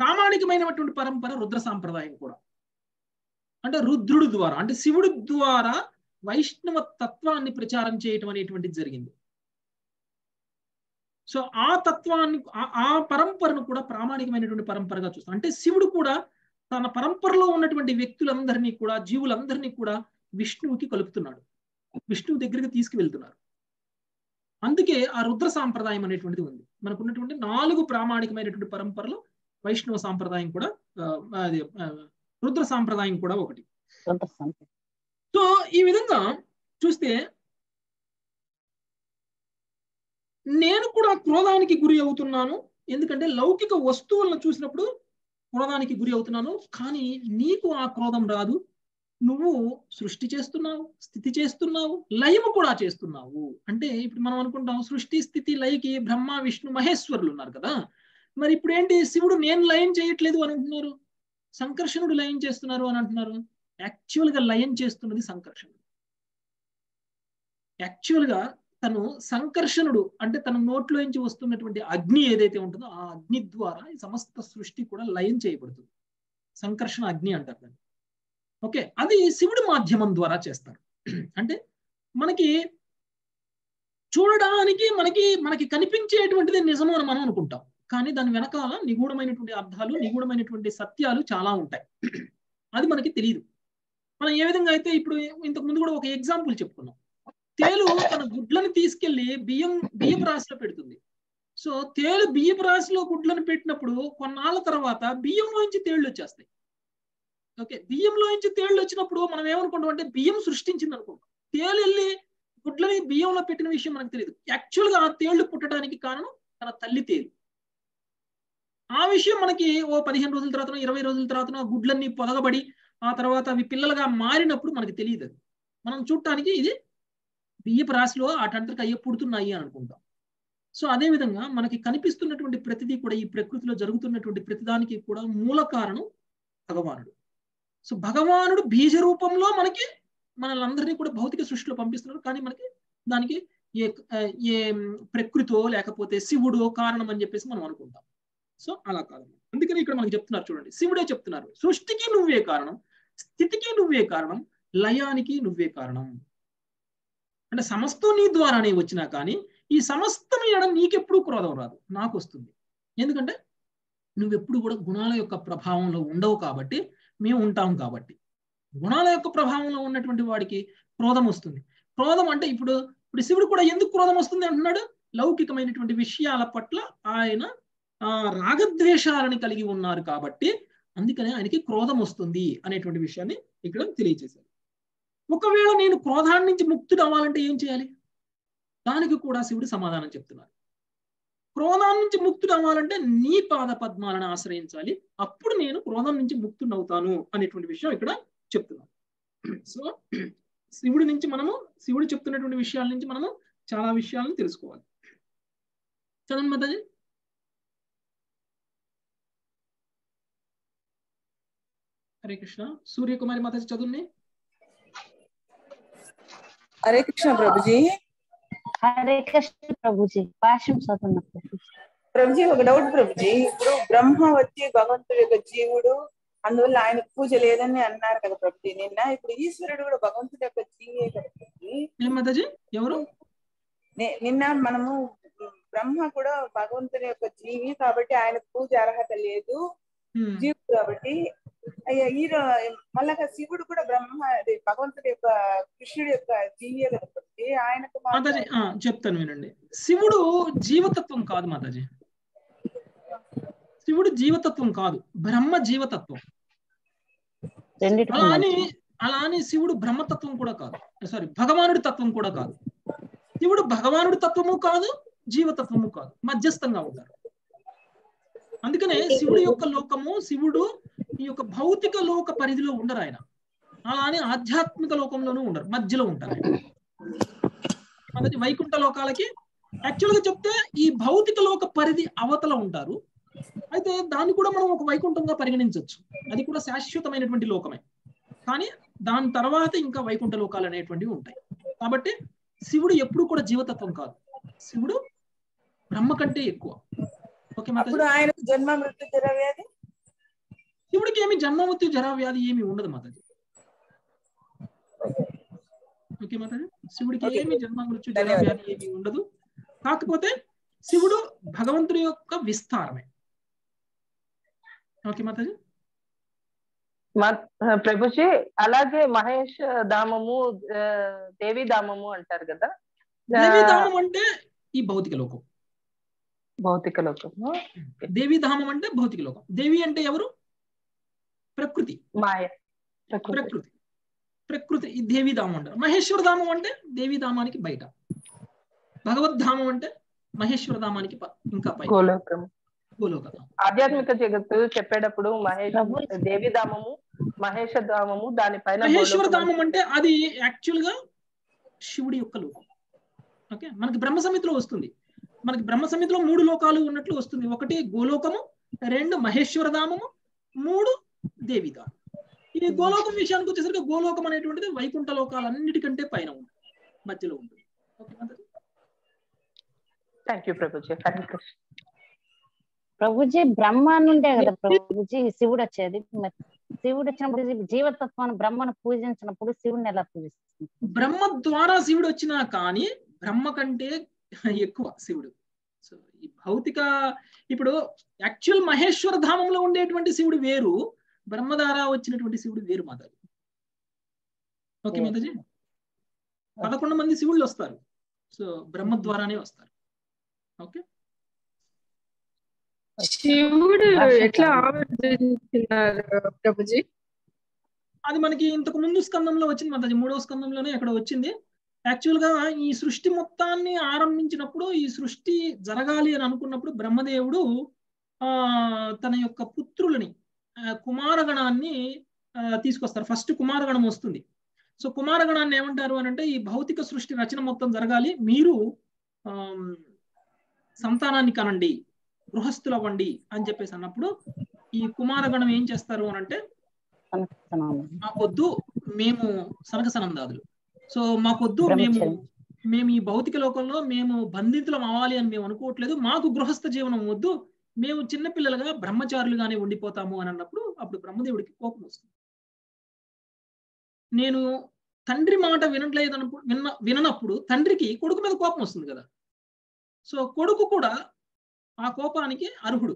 ప్రామాణికమైనటువంటి పరంపర రుద్ర సాంప్రదాయం కూడా. అంటే రుద్రుడు ద్వారా అంటే శివుడి ద్వారా వైష్ణవ తత్వాన్ని ప్రచారం చేయటం అనేటువంటిది జరిగింది. సో ఆ తత్వాన్ని ఆ పరంపరను కూడా ప్రామాణికమైనటువంటి పరంపరగా చూస్తాం. అంటే శివుడు కూడా తన పరంపరలో ఉన్నటువంటి వ్యక్తులందరినీ కూడా జీవులందరినీ కూడా విష్ణువుకి కలుపుతున్నాడు, విష్ణువు దగ్గరికి తీసుకువెళ్తున్నారు. అందుకే ఆ రుద్ర సాంప్రదాయం అనేటువంటిది ఉంది. మనకు ఉన్నటువంటి నాలుగు ప్రామాణికమైనటువంటి పరంపరలు వైష్ణవ సాంప్రదాయం కూడా అది రుద్ర సాంప్రదాయం కూడా ఒకటి. సో ఈ విధంగా చూస్తే నేను కూడా క్రోధానికి గురి అవుతున్నాను, ఎందుకంటే లౌకిక వస్తువులను చూసినప్పుడు క్రోధానికి గురి అవుతున్నాను. కానీ నీకు ఆ క్రోధం రాదు, నువ్వు సృష్టి చేస్తున్నావు, స్థితి చేస్తున్నావు, లయము కూడా చేస్తున్నావు. అంటే ఇప్పుడు మనం అనుకుంటాం సృష్టి స్థితి లయకి బ్రహ్మ విష్ణు మహేశ్వరులు ఉన్నారు కదా. మరి ఇప్పుడు ఏంటి శివుడు నేను లయం చేయట్లేదు అని అంటున్నారు, సంకర్షణుడు లయం చేస్తున్నారు అని అంటున్నారు. యాక్చువల్గా లయం చేస్తున్నది సంకర్షణుడు. యాక్చువల్గా తను సంకర్షణుడు అంటే తన నోట్లోంచి వస్తున్నటువంటి అగ్ని ఏదైతే ఉంటుందో ఆ అగ్ని ద్వారా ఈ సమస్త సృష్టి కూడా లయం చేయబడుతుంది. సంకర్షణ అగ్ని అంటారు దాన్ని. ఓకే, అది శివుడి మాధ్యమం ద్వారా చేస్తారు. అంటే మనకి చూడడానికి మనకి మనకి కనిపించేటువంటిది నిజము అని మనం అనుకుంటాం, కానీ దాని వెనకాల నిగూఢమైనటువంటి అర్థాలు నిగూఢమైనటువంటి సత్యాలు చాలా ఉంటాయి, అది మనకి తెలియదు. మనం ఏ విధంగా అయితే ఇప్పుడు ఇంతకు ముందు కూడా ఒక ఎగ్జాంపుల్ చెప్పుకున్నాం, తేలు తన గుడ్లను తీసుకెళ్లి బియ్యం బియ్యపు రాశిలో పెడుతుంది. సో తేలు బియ్యపు రాశిలో గుడ్లను పెట్టినప్పుడు కొన్నాళ్ళ తర్వాత బియ్యంలో నుంచి తేళ్లు వచ్చేస్తాయి. ఓకే, బియ్యంలో నుంచి తేళ్లు వచ్చినప్పుడు మనం ఏమనుకుంటాం అంటే బియ్యం సృష్టించింది అనుకుంటాం. తేలు వెళ్ళి గుడ్లని బియ్యంలో పెట్టిన విషయం మనకు తెలియదు. యాక్చువల్ గా ఆ తేళ్లు పుట్టడానికి కారణం తన తల్లి తేలు. ఆ విషయం మనకి ఓ పదిహేను రోజుల తర్వాతనో ఇరవై రోజుల తర్వాతనో గుడ్లన్నీ పొదగబడి ఆ తర్వాత అవి పిల్లలుగా మారినప్పుడు మనకి తెలియదు. మనం చూడటానికి ఇది బియ్యపు రాశిలో అటంతరికి అయ్యే పుడుతున్నాయి అని అనుకుంటాం. సో అదేవిధంగా మనకి కనిపిస్తున్నటువంటి ప్రతిదీ కూడా ఈ ప్రకృతిలో జరుగుతున్నటువంటి ప్రతిదానికి కూడా మూల కారణం భగవానుడు. సో భగవానుడు బీజ రూపంలో మనకి మనల్ందరినీ కూడా భౌతిక సృష్టిలో పంపిస్తున్నారు. కానీ మనకి దానికి ఏ ఏ ప్రకృతో లేకపోతే శివుడో కారణం అని చెప్పేసి మనం అనుకుంటాం. సో అలా కారణం అందుకని ఇక్కడ మనకి చెప్తున్నారు చూడండి, శివుడే చెప్తున్నారు సృష్టికి నువ్వే కారణం, స్థితికి నువ్వే కారణం, లయానికి నువ్వే కారణం. అంటే సమస్తం నీ ద్వారానే వచ్చినా కానీ ఈ సమస్తం ఎడ నీకెప్పుడు క్రోధం రాదు, నాకు వస్తుంది. ఎందుకంటే నువ్వెప్పుడు కూడా గుణాల యొక్క ప్రభావంలో ఉండవు కాబట్టి, మేము ఉంటాం కాబట్టి. గుణాల యొక్క ప్రభావంలో ఉన్నటువంటి వాడికి క్రోధం వస్తుంది. క్రోధం అంటే ఇప్పుడు ఇప్పుడు శివుడు కూడా ఎందుకు క్రోధం వస్తుంది అంటున్నాడు, లౌకికమైనటువంటి విషయాల పట్ల ఆయన ఆ రాగద్వేషాలను కలిగి ఉన్నారు కాబట్టి అందుకనే ఆయనకి క్రోధం వస్తుంది అనేటువంటి విషయాన్ని ఇక్కడ తెలియజేశారు. ఒకవేళ నేను క్రోధాన్ని నుంచి ముక్తుడు అవ్వాలంటే ఏం చేయాలి, దానికి కూడా శివుడు సమాధానం చెప్తున్నారు. క్రోధాన్ని నుంచి ముక్తుడు అవ్వాలంటే నీ పాద పద్మాలను ఆశ్రయించాలి, అప్పుడు నేను క్రోధం నుంచి ముక్తుడు అవుతాను అనేటువంటి విషయం ఇక్కడ చెప్తున్నారు. సో శివుడి నుంచి మనము శివుడు చెప్తున్నటువంటి విషయాల నుంచి మనము చాలా విషయాలను తెలుసుకోవాలి. చదవండి మాతాజీ. హరే కృష్ణ. సూర్యకుమారి మాతాజీ చదువుని. హరే కృష్ణ ప్రభుజీ. హరే కృష్ణ ప్రభుజీ. పాఠం చదువుతున్నా ప్రభుజీ. ఒక డౌట్ ప్రభుజీ, ఇప్పుడు బ్రహ్మ వచ్చి భగవంతుడి యొక్క జీవుడు, అందువల్ల ఆయన పూజ లేదని అన్నారు కదా ప్రభుజీ నిన్న. ఇప్పుడు ఈశ్వరుడు కూడా భగవంతుడి యొక్క జీవే కదా ప్రభుజీ. ఎవరు నిన్న మనము బ్రహ్మ కూడా భగవంతుడి యొక్క జీవి కాబట్టి ఆయన పూజ అర్హత లేదు, జీవుడు కాబట్టి. ఈరో మళ్ళా శివుడు కూడా బ్రహ్మ భగవంతుడి యొక్క కృష్ణుడి యొక్క జీవే కదా ప్రభుజీ. ఆయనకు మాతాజీ చెప్తాను వినండి, శివుడు జీవతత్వం కాదు మాతాజీ. శివుడు జీవతత్వం కాదు, బ్రహ్మ జీవతత్వం. అలా అని అలా అని శివుడు బ్రహ్మతత్వం కూడా కాదు, సారీ భగవానుడి తత్వం కూడా కాదు. శివుడు భగవానుడి తత్వము కాదు, జీవతత్వము కాదు, మధ్యస్థంగా ఉంటారు. అందుకనే శివుడి యొక్క లోకము, శివుడు ఈ యొక్క భౌతిక లోక పరిధిలో ఉండరు ఆయన, అలా అని ఆధ్యాత్మిక లోకంలోనూ ఉండరు, మధ్యలో ఉంటారు ఆయన. వైకుంఠ లోకాలకి యాక్చువల్ గా చెప్తే ఈ భౌతిక లోక పరిధి అవతల ఉంటారు. అయితే దాన్ని కూడా మనం ఒక వైకుంఠంగా పరిగణించవచ్చు, అది కూడా శాశ్వతమైనటువంటి లోకమే. కానీ దాని తర్వాత ఇంకా వైకుంఠ లోకాలు అనేటువంటివి ఉంటాయి. కాబట్టి శివుడు ఎప్పుడు కూడా జీవతత్వం కాదు, శివుడు బ్రహ్మ కంటే ఎక్కువ. ఓకే మాతాజీ. ఆయనకు జన్మ మృత్యు జరావ్యాధి, శివుడికి ఏమి జన్మ మృత్యు జరావ్యాధి ఏమి ఉండదు మాతాజీ. ఓకే మాతాజీ, శివుడికి ఏమి జన్మ మృత్యు జరావ్యాధి ఏమి ఉండదు. కాకపోతే శివుడు భగవంతుడి యొక్క విస్తారమే. ఓకే మాతాజీ. ప్రభుజీ అలాగే మహేష్ ధామము దేవి ధామము అంటారు కదా, దేవి ధామం అంటే ఈ భౌతిక లోకం, భౌతిక లోకం. దేవి ధామం అంటే భౌతిక లోకం. దేవి అంటే ఎవరు, ప్రకృతి, మాయ, ప్రకృతి, ప్రకృతి ఈ దేవి ధామం అంటారు. మహేశ్వర ధామం అంటే దేవి ధామానికి బయట, భగవద్ధామం అంటే మహేశ్వర ధామానికి ఇంకా పై గోలోకం. ఆధ్యాత్మిక జగత్తు చెప్పేటప్పుడు మహేష్ దేవి ధామము, మహేశ్వర ధామము, దానిపైన మహేశ్వర ధామం అంటే అది యాక్చువల్ గా శివుడి యొక్క లోకం. ఓకే, మనకి బ్రహ్మ సమితిలో వస్తుంది, మనకి బ్రహ్మ సమితిలో మూడు లోకాలు ఉన్నట్లు వస్తుంది. ఒకటి గోలోకము, రెండు మహేశ్వర ధామము, మూడు దేవి ధామం. ఈ గోలోకం విషయానికి వచ్చేసరికి గోలోకం అనేటువంటిది వైకుంఠ లోకాలన్నిటికంటే పైన ఉంటుంది, మధ్యలో ఉంటుంది. Thank you Prabhuji. ప్రభుజీ బ్రహ్మ నుండే కదా ప్రభుజీ శివుడు వచ్చేది. శివుడు వచ్చినప్పుడు జీవతత్వాన్ని బ్రహ్మను పూజించినప్పుడు శివుడిని ఎలా పూజిస్తుంది? బ్రహ్మ ద్వారా శివుడు వచ్చినా కానీ బ్రహ్మ కంటే ఎక్కువ శివుడు. సో ఈ భౌతిక ఇప్పుడు యాక్చువల్ మహేశ్వర ధామంలో ఉండేటువంటి శివుడు వేరు, బ్రహ్మ ద్వారా వచ్చినటువంటి శివుడు వేరు మాతాజీ. ఓకే మాతాజీ, పదకొండు మంది శివుళ్ళు వస్తారు, సో బ్రహ్మ ద్వారానే వస్తారు. ఓకే, శివుడు ఎట్లా ఆవర్తించినారు ప్రభుజీ? అది మనకి ఇంతకు ముందు స్కందంలో వచ్చింది మాతాజీ, మూడవ స్కందంలోనే అక్కడ వచ్చింది. యాక్చువల్ గా ఈ సృష్టి మొత్తాన్ని ఆరంభించినప్పుడు ఈ సృష్టి జరగాలి అని అనుకున్నప్పుడు బ్రహ్మదేవుడు ఆ తన యొక్క పుత్రులని కుమారగణాన్ని తీసుకొస్తారు. ఫస్ట్ కుమారగణం వస్తుంది. సో కుమారగణాన్ని ఏమంటారు అని అంటే ఈ భౌతిక సృష్టి రచన మొత్తం జరగాలి, మీరు ఆ సంతానాన్ని కనండి, గృహస్థులవ్వండి అని చెప్పేసి అన్నప్పుడు ఈ కుమారగణం ఏం చేస్తారు అని అంటే మాకొద్దు మేము సనకసనందాదులు, సో మాకొద్దు మేము మేము ఈ భౌతిక లోకంలో మేము బంధితులం అవ్వాలి అని మేము అనుకోవట్లేదు, మాకు గృహస్థ జీవనం వద్దు, మేము చిన్నపిల్లలుగా బ్రహ్మచారులుగానే ఉండిపోతాము అని అన్నప్పుడు అప్పుడు బ్రహ్మదేవుడికి కోపం వస్తుంది. నేను తండ్రి మాట వినట్లేదనప్పుడు విన్న విననప్పుడు తండ్రికి కొడుకు మీద కోపం వస్తుంది కదా. సో కొడుకు కూడా ఆ కోపానికి అర్హుడు,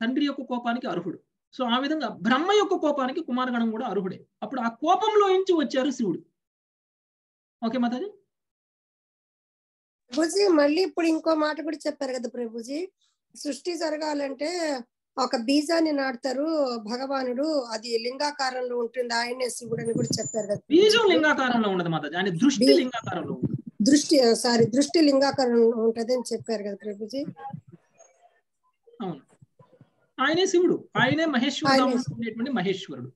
తండ్రి యొక్క కోపానికి అర్హుడు. సో ఆ విధంగా బ్రహ్మ యొక్క కోపానికి కుమారగణం కూడా అర్హుడే. అప్పుడు ఆ కోపంలో నుంచి వచ్చారు శివుడు. ఓకే మాతాజీ. ప్రభుజీ మళ్ళీ ఇప్పుడు ఇంకో మాట కూడా చెప్పారు కదా ప్రభుజీ, సృష్టి జరగాలంటే ఒక బీజాన్ని నాటుతారు భగవానుడు, అది లింగాకారంలో ఉంటుంది, ఆయనే శివుడు అని కూడా చెప్పారు కదా. బీజం లింగాకారంలో ఉండదు మాతాజీ, ఆయన దృష్టి లింగాకారంలో దృష్టి సారీ దృష్టి లింగాకారంలో ఉంటది అని చెప్పారు కదా ప్రభుజీ. అవును, ఆయనే శివుడు, ఆయనే మహేశ్వరుడు, మహేశ్వరుడు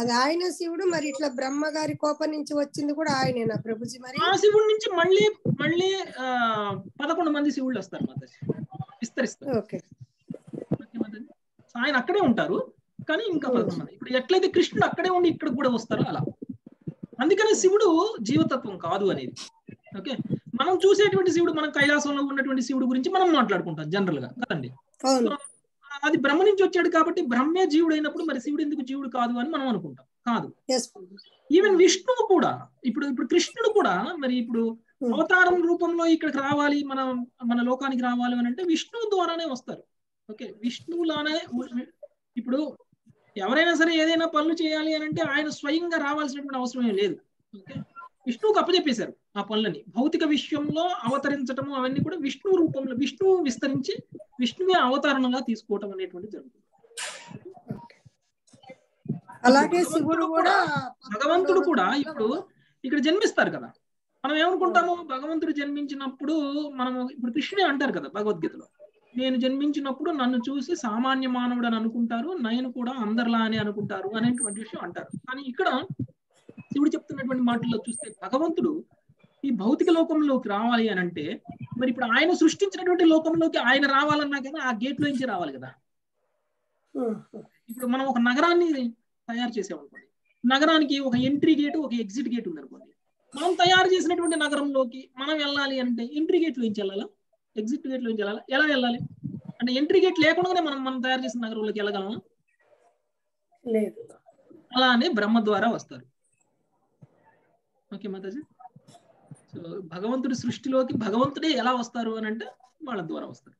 అది ఆయన శివుడు. మరి ఇట్లా బ్రహ్మ గారి కోపం నుంచి వచ్చింది కూడా ఆయనేనా ప్రభుజీ? మరి ఆ శివుడి నుంచి మళ్ళీ మళ్ళీ ఆ పదకొండు మంది శివుళ్ళు వస్తారు మాతాజీ, విస్తరిస్తారు. ఓకే, ఆయన అక్కడే ఉంటారు కానీ ఇంకా పదకొండు మంది. ఇప్పుడు ఎట్లయితే కృష్ణుడు అక్కడే ఉండి ఇక్కడ కూడా వస్తారో అలా, అందుకనే శివుడు జీవతత్వం కాదు అనేది. ఓకే, మనం చూసేటువంటి శివుడు, మనం కైలాసంలో ఉన్నటువంటి శివుడు గురించి మనం మాట్లాడుకుంటాం జనరల్ గా కదండి. అది బ్రహ్మ నుంచి వచ్చాడు కాబట్టి బ్రహ్మే జీవుడు అయినప్పుడు మరి శివుడు ఎందుకు జీవుడు కాదు అని మనం అనుకుంటాం. కాదు, ఈవెన్ విష్ణువు కూడా ఇప్పుడు ఇప్పుడు కృష్ణుడు కూడా మరి ఇప్పుడు అవతారం రూపంలో ఇక్కడికి రావాలి, మన మన లోకానికి రావాలి అని అంటే విష్ణువు ద్వారానే వస్తారు. ఓకే, విష్ణువులానే ఇప్పుడు ఎవరైనా సరే ఏదైనా పనులు చేయాలి అని అంటే ఆయన స్వయంగా రావాల్సినటువంటి అవసరం ఏం లేదు. ఓకే, విష్ణువుకు అప్పచెప్పేశారు ఆ పనులని, భౌతిక విషయంలో అవతరించటము అవన్నీ కూడా విష్ణువు రూపంలో, విష్ణువు విస్తరించి విష్ణువే అవతారణంగా తీసుకోవటం అనేటువంటి జరుగుతుంది. అలాగే శివుడు కూడా, భగవంతుడు కూడా ఇప్పుడు ఇక్కడ జన్మిస్తారు కదా. మనం ఏమనుకుంటాము, భగవంతుడు జన్మించినప్పుడు మనము ఇప్పుడు కృష్ణుడే అంటారు కదా భగవద్గీతలో, నేను జన్మించినప్పుడు నన్ను చూసి సామాన్య మానవుడు అని అనుకుంటారు, నేను కూడా అందరిలా అని అనుకుంటారు అనేటువంటి విషయం అంటారు. కానీ ఇక్కడ శివుడు చెప్తున్నటువంటి మాటల్లో చూస్తే భగవంతుడు ఈ భౌతిక లోకంలోకి రావాలి అని అంటే మరి ఇప్పుడు ఆయన సృష్టించినటువంటి లోకంలోకి ఆయన రావాలన్నా కదా ఆ గేట్ లోంచి రావాలి కదా. ఇప్పుడు మనం ఒక నగరాన్ని తయారు చేసామనుకోండి, నగరానికి ఒక ఎంట్రీ గేట్ ఒక ఎగ్జిట్ గేట్ ఉందనుకోండి. మనం తయారు చేసినటువంటి నగరంలోకి మనం వెళ్ళాలి అంటే ఎంట్రీ గేట్ లోంచి వెళ్ళాలా ఎగ్జిట్ గేట్ లోంచి వెళ్ళాలా? ఎలా వెళ్ళాలి అంటే ఎంట్రీ గేట్ లేకుండానే మనం మనం తయారు చేసిన నగరంలోకి వెళ్ళగలమా? లేదు, అలానే బ్రహ్మ ద్వారా వస్తారు. ఓకే మాతాజీ, సో భగవంతుడి సృష్టిలోకి భగవంతుడే ఎలా వస్తారు అని అంటే వాళ్ళ ద్వారా వస్తారు.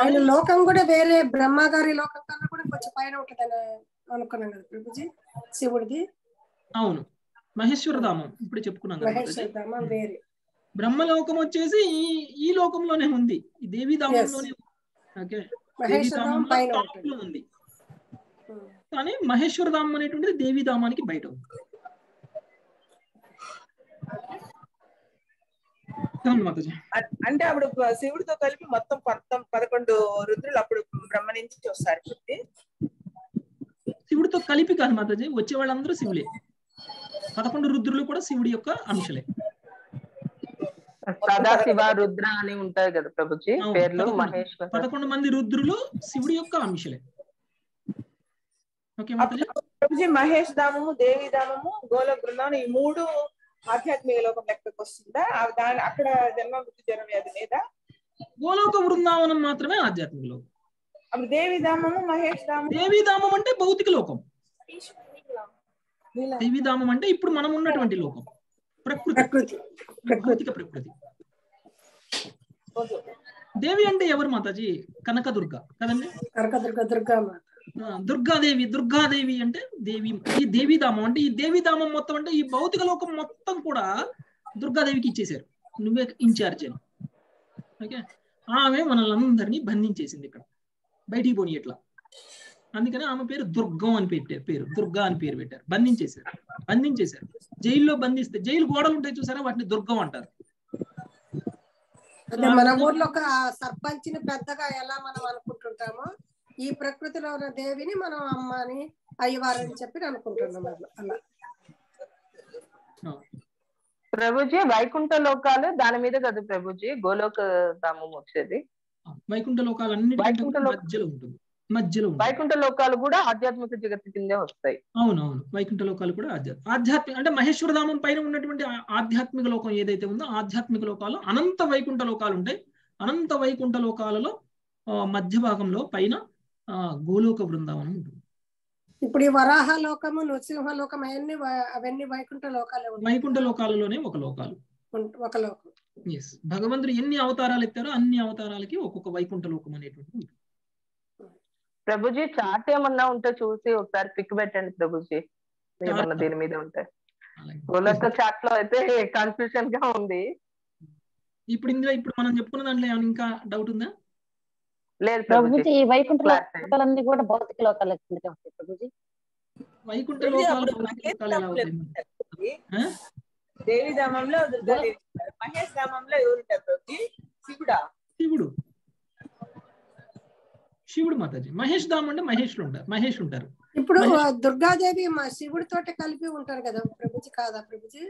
ఆయన లోకం కూడా వేరే, బ్రహ్మగారి లోకం కన్నా కూడా కొంచెం పైన ఉంటుందని అనుకున్నాం కదా ప్రభుజీ శివుడిది. అవును, మహేశ్వరధామం ఇప్పుడు చెప్పుకున్నాం. బ్రహ్మలోకం వచ్చేసి ఈ ఈ లోకంలోనే ఉంది, ఈ దేవీధామంలోనే ఉంది, కానీ మహేశ్వరధామం అనేటువంటిది దేవీధామానికి బయట ఉంది. అంటే అప్పుడు శివుడితో కలిపి మొత్తం పదకొండు రుద్రులు అప్పుడు బ్రహ్మ నుంచి వస్తారు. శివుడితో కలిపి కాదు మాతాజీ, వచ్చే వాళ్ళందరూ శివులే, పదకొండు రుద్రులు కూడా శివుడి యొక్క అంశలే. సదాశివ రుద్ర అని ఉంటాయి కదా ప్రభుజీ పేర్లు, మహేశ్వర పదకొండు మంది రుద్రులు శివుడి యొక్క అంశలే. ఓకే మాతాజీ, ప్రభుజీ మహేష్ ధామము దేవి ధామము గోల బృందావనం ఈ మూడు ఆధ్యాత్మిక లోకం లెక్కకు వస్తుందా? దాని అక్కడ జన్మ మృతి జన్మ వ్యాధి లేదా? గోలోక బృందావనం మాత్రమే ఆధ్యాత్మిక లోకం. అప్పుడు దేవిధామము మహేష్ ధామం, దేవిధామం అంటే భౌతిక లోకం, దేవిధామం అంటే ఇప్పుడు మనం ఉన్నటువంటి లోకం, ప్రకృతి, భౌతిక ప్రకృతి. దేవి అంటే ఎవరు మాతాజీ? కనకదుర్గ కదండి, కనకదుర్గ దుర్గా మాత, దుర్గాదేవి. దుర్గాదేవి అంటే దేవి, ఈ దేవిధామం అంటే ఈ దేవిధామం మొత్తం అంటే ఈ భౌతిక లోకం మొత్తం కూడా దుర్గాదేవికి ఇచ్చేశారు, నువ్వే ఇన్ఛార్జ్ అని. ఓకే, ఆమె మనల్ని అందరినీ బంధించేసింది ఇక్కడ, బయటికి పోనీ ఎట్లా. అందుకని ఆమె పేరు దుర్గం అని పెట్టారు, పేరు దుర్గా అని పేరు పెట్టారు. బంధించేశారు బంధించేశారు జైల్లో బంధిస్తే జైలు గోడలు ఉంటాయి చూసారా, వాటిని దుర్గం అంటారు. మన ఊర్లో ఒక సర్పంచ్ ని పెద్దగా ఎలా మనం అనుకుంటుంటామో ఈ ప్రకృతిలో ఉన్న దేవిని మనం అమ్మ అని అయ్యవారని చెప్పి అనుకుంటున్నాం. అలా ప్రభుజీ వైకుంఠ లోకాలు దాని మీద కదా ప్రభుజీ, గోలోక ధామం వచ్చేది వైకుంఠ లోకాలు అన్ని మధ్యలో ఉంటుంది, మధ్యలో వైకుంఠ లోకాలు కూడా ఆధ్యాత్మిక జగత్తు కిందే వస్తాయి. అవునవును వైకుంఠ లోకాలు కూడా ఆధ్యాత్మిక ఆధ్యాత్మిక అంటే మహేశ్వర ధామం పైన ఉన్నటువంటి ఆధ్యాత్మిక లోకం ఏదైతే ఉందో ఆధ్యాత్మిక లోకాలు అనంత వైకుంఠ లోకాలు ఉంటాయి. అనంత వైకుంఠ లోకాలలో మధ్య భాగంలో పైన గోలోక బృందావనం ఉంటుంది. ఇప్పుడు ఈ వరాహ లోకము నృసింహ లోకం అవన్నీ అవన్నీ వైకుంఠ లోకాలే ఉంటాయి. వైకుంఠ లోకాలలోనే ఒక లోకాలు ఒక లోకం. ఎస్ భగవంతుడు ఎన్ని అవతారాలు ఎత్తారో అన్ని అవతారాలకి ఒక్కొక్క వైకుంఠ లోకం అనేటువంటి ఉంటుంది. ప్రభుజీ చార్ట్ ఏమన్నా ఉంటే చూసి ఒకసారి పిక్ పెట్టండి ప్రభుజీ, ఏమన్నా దీని మీద ఉంటే. గోలోక చార్ట్ లో అయితే కన్ఫ్యూషన్ గా ఉంది. ఇప్పుడు ఇందులో ఇప్పుడు మనం చెప్పుకున్న దాంట్లో ఏమైనా ఇంకా డౌట్ ఉందా? లేదు ప్రభుజీ వైకుంఠ లోకాలన్నీ కూడా భౌతిక లోకాలు ప్రభుజీ. వైకుంఠ లోకాలు దేవి ధామంలో దుర్గాదేవి, మహేష్ ధామంలో ఎవరుంటారు ప్రభుజీ? శివుడా? శివుడు శివుడు మాతాజీ. మహేష్ ధామ్ అంటే మహేష్లు ఉంటారు, మహేష్ ఉంటారు. ఇప్పుడు దుర్గాదేవి శివుడితో కలిపి ఉంటారు కదా ప్రభుజీ, కాదా ప్రభుజీ?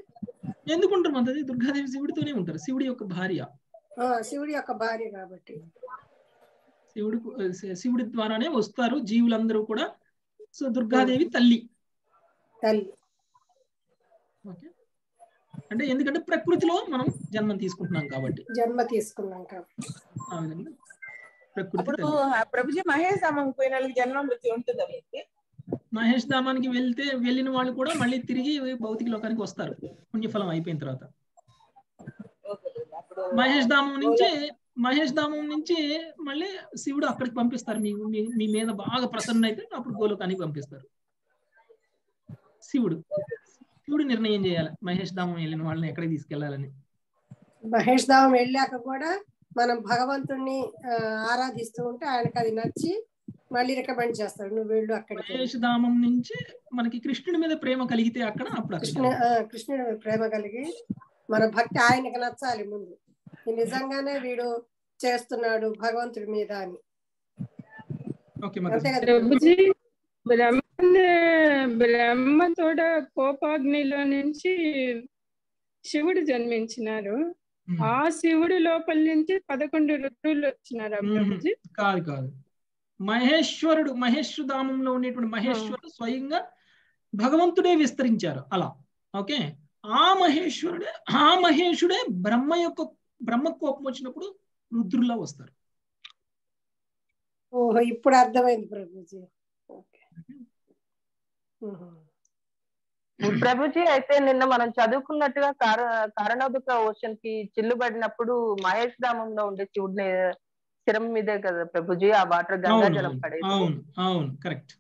ఎందుకుంటారు మాతాజీ, దుర్గాదేవి శివుడితోనే ఉంటారు, శివుడి యొక్క భార్య, శివుడి యొక్క భార్య కాబట్టి శివుడు శివుడి ద్వారానే వస్తారు జీవులందరూ కూడా. సో దుర్గాదేవి తల్లి తల్లి ఓకే. అంటే ఎందుకంటే ప్రకృతిలో మనం జన్మ తీసుకుంటున్నాం కాబట్టి జన్మ తీసుకున్నాం కాబట్టి ప్రభుజీ. మహేష్ ధామానికి పోయిన వాళ్ళకి జన్మ మృతి ఉంటుందా? మహేష్ ధామానికి వెళ్తే వెళ్ళిన వాళ్ళు కూడా మళ్ళీ తిరిగి భౌతిక లోకానికి వస్తారు పుణ్యఫలం అయిపోయిన తర్వాత. మహేష్ ధామం నుంచి మహేష్ ధామం నుంచి మళ్ళీ శివుడు అక్కడికి పంపిస్తారు, మీ మీ మీద బాగా ప్రసన్న అయితే అప్పుడు గోలోకానికి పంపిస్తారు. శివుడు శివుడు నిర్ణయం చేయాలి మహేష్ ధామం వెళ్ళిన వాళ్ళని ఎక్కడికి తీసుకెళ్లాలని. మహేష్ ధామం వెళ్ళాక కూడా మనం భగవంతుడిని ఆరాధిస్తూ ఉంటే ఆయనకు అది నచ్చి మళ్ళీ రికమెండ్ చేస్తాడు, నువ్వు వెళ్ళు అక్కడ. మహేష్ ధామం నుంచి మనకి కృష్ణుడి మీద ప్రేమ కలిగితే అక్కడ అప్పుడు కృష్ణ కృష్ణుడి మీద ప్రేమ కలిగి మన భక్తి ఆయనకు నచ్చాలి ముందు, నిజంగానే వీడు చేస్తున్నాడు భగవంతుడి మీద అని. బ్రహ్మ బ్రహ్మ తోడ కోపాగ్నిలో నుంచి శివుడు జన్మించినారు, ఆ శివుడు లోపల నుంచి పదకొండు రుద్రులు వచ్చినారు ప్రభుజీ. కాదు కాదు మహేశ్వరుడు మహేశ్వర ధామంలో ఉండేటువంటి మహేశ్వరుడు స్వయంగా భగవంతుడే విస్తరించారు అలా ఓకే. ఆ మహేశ్వరుడే ఆ మహేశుడే బ్రహ్మ యొక్క బ్రహ్మ కోపం వచ్చినప్పుడు రుద్రులా వస్తారు. ఓహో ఇప్పుడు అర్థమైంది ప్రభుజీ. ప్రభుజీ అయితే నిన్న మనం చదువుకున్నట్టుగా కార కారణోదక ఓషన్ కి చిల్లుబడినప్పుడు మహేష్ ధామంలో ఉండే శివుడిని శిరం మీదే కదా ప్రభుజీ ఆ వాటర్ గంగా జలం పడే. అవును అవును కరెక్ట్,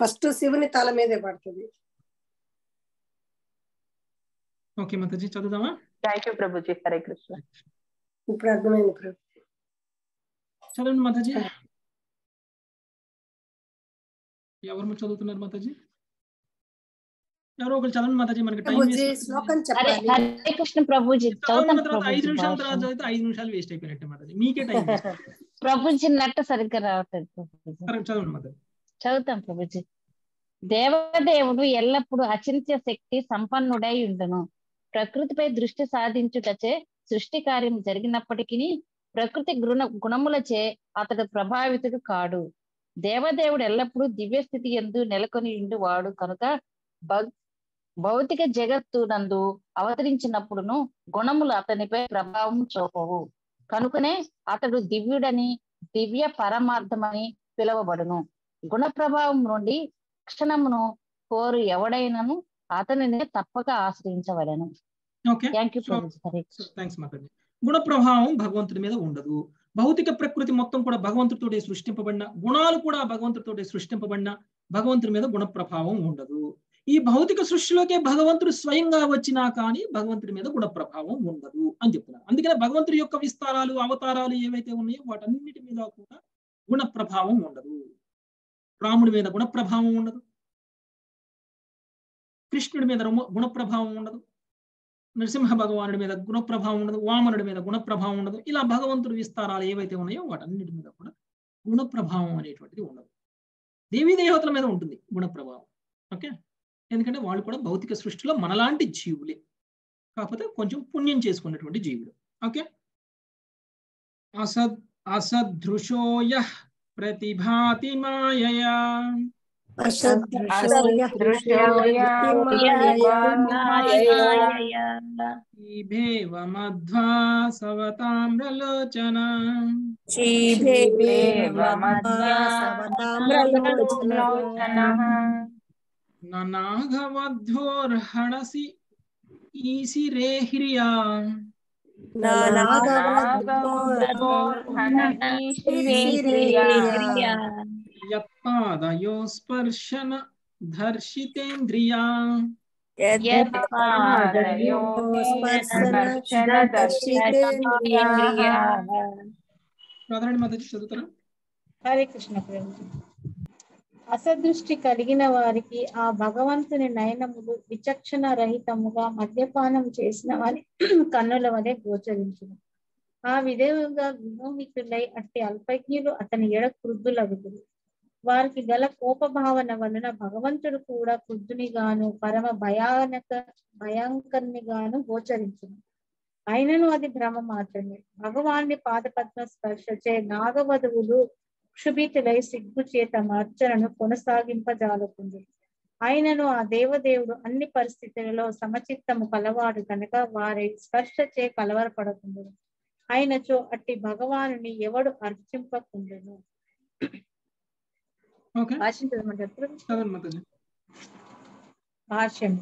ఫస్ట్ శివుని తల మీదే పడుతుంది. ఓకే మాతాజీ చదువుదామా? Thank you Prabhuji. హరే కృష్ణ. ఇప్పుడు అర్థమైంది ప్రభుజీ, చదవండి మాతాజీ. ఎవరు చదువుతున్నారు మాతాజీ? ఎవరో ఒకరు చదవండి మాతాజీ, మనకి టైం ఐదు నిమిషాల తర్వాత చదివితే ఐదు నిమిషాలు వేస్ట్ అయిపోయినట్టే మాతాజీ, మీకే టైం ప్రభుజీ నట్ట సరిగ్గా రావట్లేదు. చదవండి మాతాజీ. చదువుతాం ప్రభుజీ. దేవదేవుడు ఎల్లప్పుడూ అచింత్య శక్తి సంపన్నుడై ఉండను. ప్రకృతిపై దృష్టి సాధించుటచే సృష్టి కార్యం జరిగినప్పటికీ ప్రకృతి గుణ గుణములచే అతడు ప్రభావితుడు కాడు. దేవదేవుడు ఎల్లప్పుడూ దివ్య స్థితి యందు నెలకొని ఉండువాడు కనుక భౌతిక జగత్తు నందు అవతరించినప్పుడును గుణములు అతనిపై ప్రభావం చూపవు, కనుకనే అతడు దివ్యుడని దివ్య పరమార్థమని పిలువబడును. గుణ ప్రభావం నుండి రక్షణమును కోరు ఎవడైనను అతనినే తప్పక ఆశ్రయించవలను. గుణ ప్రభావం భగవంతుడి మీద ఉండదు. భౌతిక ప్రకృతి మొత్తం కూడా భగవంతుడితోటే సృష్టింపబడిన గుణాలు కూడా భగవంతుడితోటే సృష్టింపబడిన భగవంతుడి మీద గుణ ప్రభావం ఉండదు. ఈ భౌతిక సృష్టిలోకే భగవంతుడు స్వయంగా వచ్చినా కానీ భగవంతుడి మీద గుణ ప్రభావం ఉండదు అని చెప్తున్నారు. అందుకనే భగవంతుడి యొక్క విస్తారాలు అవతారాలు ఏవైతే ఉన్నాయో వాటన్నిటి మీద కూడా గుణ ప్రభావం ఉండదు. రాముడి మీద గుణ ప్రభావం ఉండదు, కృష్ణుడి మీద గుణ ప్రభావం ఉండదు, నరసింహ భగవానుడి మీద గుణ ప్రభావం ఉండదు, వామనుడి మీద గుణ ప్రభావం ఉండదు. ఇలా భగవంతుడి విస్తారాలు ఏవైతే ఉన్నాయో వాటన్నిటి మీద కూడా గుణ ప్రభావం అనేటువంటిది ఉండదు. దేవీ దేవతల మీద ఉంటుంది గుణ ప్రభావం. ఓకే, ఎందుకంటే వాళ్ళు కూడా భౌతిక సృష్టిలో మనలాంటి జీవులే, కాకపోతే కొంచెం పుణ్యం చేసుకున్నటువంటి జీవులు. ఓకే, అసద్ అసదృశో యః ప్రతిభాతి మాయయా నాఘవధ్యోర్హణసి ఈసి రేహిర్యా యత్పాదయో స్పర్శన ధర్షితేంద్రియా హరే కృష్ణ. అసదృష్టి కలిగిన వారికి ఆ భగవంతుని నయనములు విచక్షణ రహితముగా మద్యపానం చేసిన వారి కన్నుల వలె గోచరించును. ఆ విధముగా గుణోహితులై అట్టి అల్పజ్ఞులు అతని ఎడ క్రుద్ధులగుదురు. వారికి గల కోపభావన వలన భగవంతుడు కూడా క్రుద్ధునిగాను పరమ భయానక భయంకర్నిగాను గోచరించును. అయినను అది భ్రమ మాత్రమే. భగవాన్ని పాదపద్మ స్పర్శచే నాగవధువులు క్షుభితులై సిగ్గు చేత మార్చనను కొనసాగింపజాలకుంది. ఆయనను ఆ దేవదేవుడు అన్ని పరిస్థితులలో సమచిత్తము కలవాడు కనుక వారి స్పర్శ చే కలవరపడకుండను. ఆయనచో అట్టి భగవానుని ఎవడు అర్చింపకుండను. భాష్యం.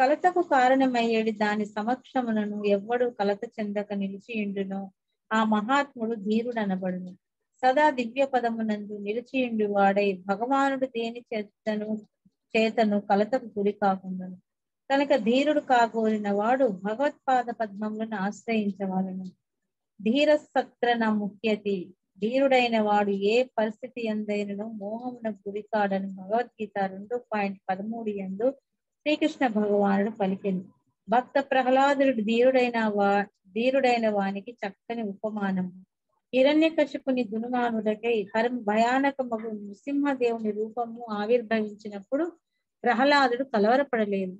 కలతకు కారణమయ్యేది దాని సమక్షములను ఎవడు కలత చెందక నిలిచి ఇండునో ఆ మహాత్ముడు ధీరుడనబడును. సదా దివ్య పదమునందు నిలిచియుండి వాడై భగవానుడు దేని చేతను చేతను కలతకు గురి కాకుండాను. కనుక ధీరుడు కాగోరిన వాడు భగవత్పాద పద్మములను ఆశ్రయించవాలను. ధీర సత్రన ముఖ్యతి. ధీరుడైన వాడు ఏ పరిస్థితి ఎందైనను మోహమునకు గురి కాడని భగవద్గీత రెండు పాయింట్ పదమూడు ఎందు శ్రీకృష్ణ భగవానుడు పలికింది. భక్త ప్రహ్లాదుడు ధీరుడైన వా ధీరుడైన వానికి చక్కని ఉపమానం. హిరణ్యకశిపుని గుణమానులకై హరం భయానకమగు నృసింహదేవుని రూపము ఆవిర్భవించినప్పుడు ప్రహ్లాదుడు కలవరపడలేదు.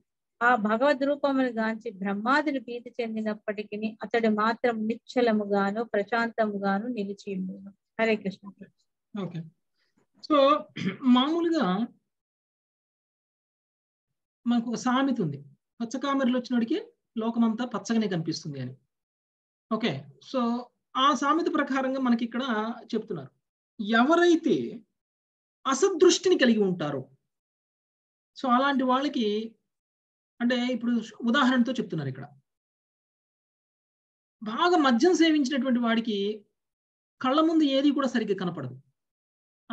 ఆ భగవద్ రూపమును గాంచి బ్రహ్మాదులు భీతి చెందినప్పటికీ అతడు మాత్రం నిశ్చలముగాను ప్రశాంతముగాను నిలిచి ఉండేను. హరే కృష్ణ. ఓకే, సో మామూలుగా మనకు ఒక సామెత ఉంది, పచ్చకామెరలు వచ్చినోడికి లోకమంతా పచ్చగానే కనిపిస్తుంది అని. ఓకే, సో ఆ సామెత ప్రకారంగా మనకి ఇక్కడ చెప్తున్నారు, ఎవరైతే అసదృష్టిని కలిగి ఉంటారో సో అలాంటి వాళ్ళకి, అంటే ఇప్పుడు ఉదాహరణతో చెప్తున్నారు ఇక్కడ, బాగా మద్యం సేవించినటువంటి వాడికి కళ్ళ ముందు ఏది కూడా సరిగ్గా కనపడదు,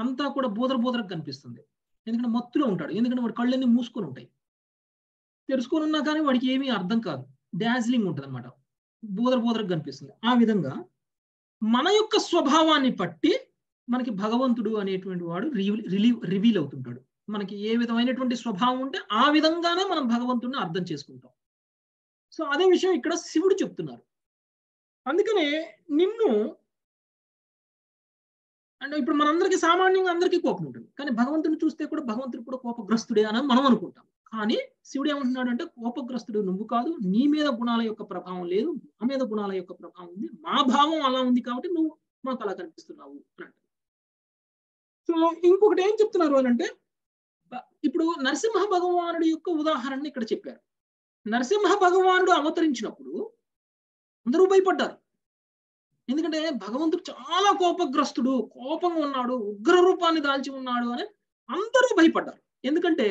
అంతా కూడా బోదర బోదరకు కనిపిస్తుంది, ఎందుకంటే మత్తులో ఉంటాడు, ఎందుకంటే వాడి కళ్ళన్నీ మూసుకొని ఉంటాయి, తెరుచుకొని ఉన్నా కానీ వాడికి ఏమీ అర్థం కాదు, డాజ్లింగ్ ఉంటుంది అనమాట, బోదర బోదరకు కనిపిస్తుంది. ఆ విధంగా మన యొక్క స్వభావాన్ని పట్టి మనకి భగవంతుడు అనేటువంటి వాడు రిలీవ్ రివీల్ అవుతుంటాడు. మనకి ఏ విధమైనటువంటి స్వభావం ఉంటే ఆ విధంగానే మనం భగవంతుడిని అర్థం చేసుకుంటాం. సో అదే విషయం ఇక్కడ శివుడు చెప్తున్నారు. అందుకనే నిన్ను, అంటే ఇప్పుడు మనందరికీ సామాన్యంగా అందరికీ కోపం ఉంటుంది, కానీ భగవంతుడిని చూస్తే కూడా భగవంతుడు కూడా కోపగ్రస్తుడే అని మనం అనుకుంటాం. కానీ శివుడు ఏమంటున్నాడు అంటే, కోపగ్రస్తుడు నువ్వు కాదు, నీ మీద గుణాల యొక్క ప్రభావం లేదు, నా మీద గుణాల యొక్క ప్రభావం ఉంది, మా భావం అలా ఉంది కాబట్టి నువ్వు మాకు అలా కనిపిస్తున్నావు అని అంటారు. సో ఇంకొకటి ఏం చెప్తున్నారు అని అంటే, ఇప్పుడు నరసింహ భగవానుడి యొక్క ఉదాహరణని ఇక్కడ చెప్పారు. నరసింహ భగవానుడు అవతరించినప్పుడు అందరూ భయపడ్డారు, ఎందుకంటే భగవంతుడు చాలా కోపగ్రస్తుడు, కోపంగా ఉన్నాడు, ఉగ్ర రూపాన్ని దాల్చి ఉన్నాడు అని అందరూ భయపడ్డారు. ఎందుకంటే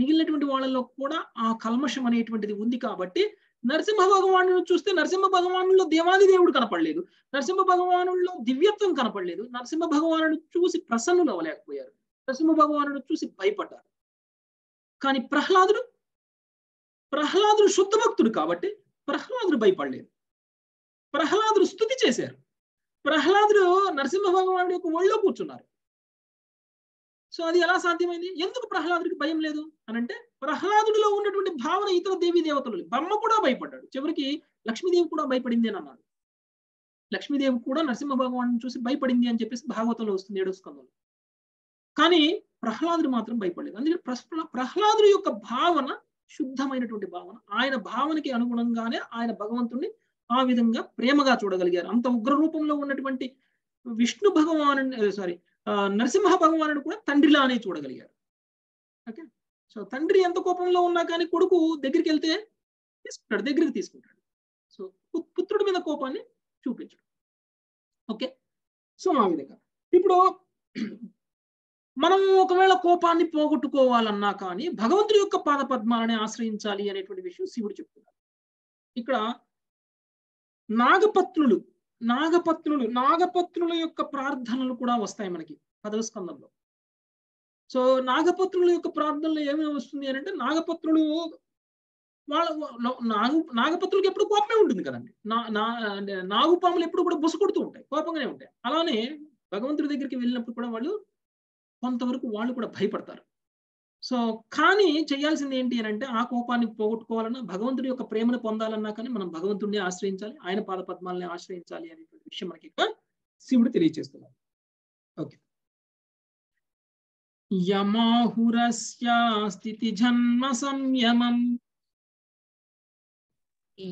మిగిలినటువంటి వాళ్ళలో కూడా ఆ కల్మషం అనేటువంటిది ఉంది కాబట్టి. నరసింహ భగవాను చూస్తే నరసింహ భగవానులో దేవాది దేవుడు కనపడలేదు, నరసింహ భగవానుల్లో దివ్యత్వం కనపడలేదు, నరసింహ భగవాను చూసి ప్రసన్నులు అవ్వలేకపోయారు, నరసింహ భగవాను చూసి భయపడ్డారు. కానీ ప్రహ్లాదుడు ప్రహ్లాదుడు శుద్ధ భక్తుడు కాబట్టి ప్రహ్లాదుడు భయపడలేదు, ప్రహ్లాదుడు స్తుతి చేశారు, ప్రహ్లాదుడు నరసింహ భగవాను యొక్క ఒళ్ళో కూర్చున్నారు. సో అది ఎలా సాధ్యమైంది? ఎందుకు ప్రహ్లాదుడికి భయం లేదు అని అంటే ప్రహ్లాదుడిలో ఉన్నటువంటి భావన ఇతర దేవి దేవతలు బ్రహ్మ కూడా భయపడ్డాడు, చివరికి లక్ష్మీదేవి కూడా భయపడింది అని అన్నాడు. లక్ష్మీదేవి కూడా నరసింహ భగవాన్ని చూసి భయపడింది అని చెప్పేసి భాగవతంలో వస్తుంది ఏడో స్కంధంలో. కానీ ప్రహ్లాదుడు మాత్రం భయపడలేదు. అందుకే ప్రహ్లాదుడి యొక్క భావన శుద్ధమైనటువంటి భావన, ఆయన భావనకి అనుగుణంగానే ఆయన భగవంతుడిని ఆ విధంగా ప్రేమగా చూడగలిగారు. అంత ఉగ్ర రూపంలో ఉన్నటువంటి విష్ణు భగవాను సారీ నరసింహ భగవానుడు కూడా తండ్రిలానే చూడగలిగారు. ఓకే, సో తండ్రి ఎంత కోపంలో ఉన్నా కానీ కొడుకు దగ్గరికి వెళ్తే తీసుకుంటాడు, దగ్గరికి తీసుకుంటాడు. సో పుత్రుడి మీద కోపాన్ని చూపించడం. ఓకే, సో ఆ విధంగా ఇప్పుడు మనం ఒకవేళ కోపాన్ని పోగొట్టుకోవాలన్నా కానీ భగవంతుడి యొక్క పాద పద్మాలని ఆశ్రయించాలి అనేటువంటి విషయం శివుడు చెప్తున్నారు. ఇక్కడ నాగపత్నులు నాగపత్నులు నాగపత్నుల యొక్క ప్రార్థనలు కూడా వస్తాయి మనకి పదవ స్కందంలో. సో నాగపత్నుల యొక్క ప్రార్థనలు ఏమేమి వస్తుంది అని అంటే, నాగపత్నులు వాళ్ళ నాగు నాగపత్రులకు ఎప్పుడు కోపమే ఉంటుంది కదండి. నా నాగుపాములు ఎప్పుడు కూడా బుస కొడుతూ ఉంటాయి, కోపంగానే ఉంటాయి. అలానే భగవంతుడి దగ్గరికి వెళ్ళినప్పుడు కూడా వాళ్ళు కొంతవరకు వాళ్ళు కూడా భయపడతారు. సో కానీ చేయాల్సింది ఏంటి అని అంటే, ఆ కోపాన్ని పోగొట్టుకోవాలన్నా భగవంతుడి యొక్క ప్రేమను పొందాలన్నా కానీ మనం భగవంతుడిని ఆశ్రయించాలి, ఆయన పాద పద్మాలని ఆశ్రయించాలి అనేటువంటి విషయం మనకి ఇక్కడ శివుడు తెలియజేస్తున్నారు. ఓకే, యమాహురస్యాస్తితి జన్మ సంయమం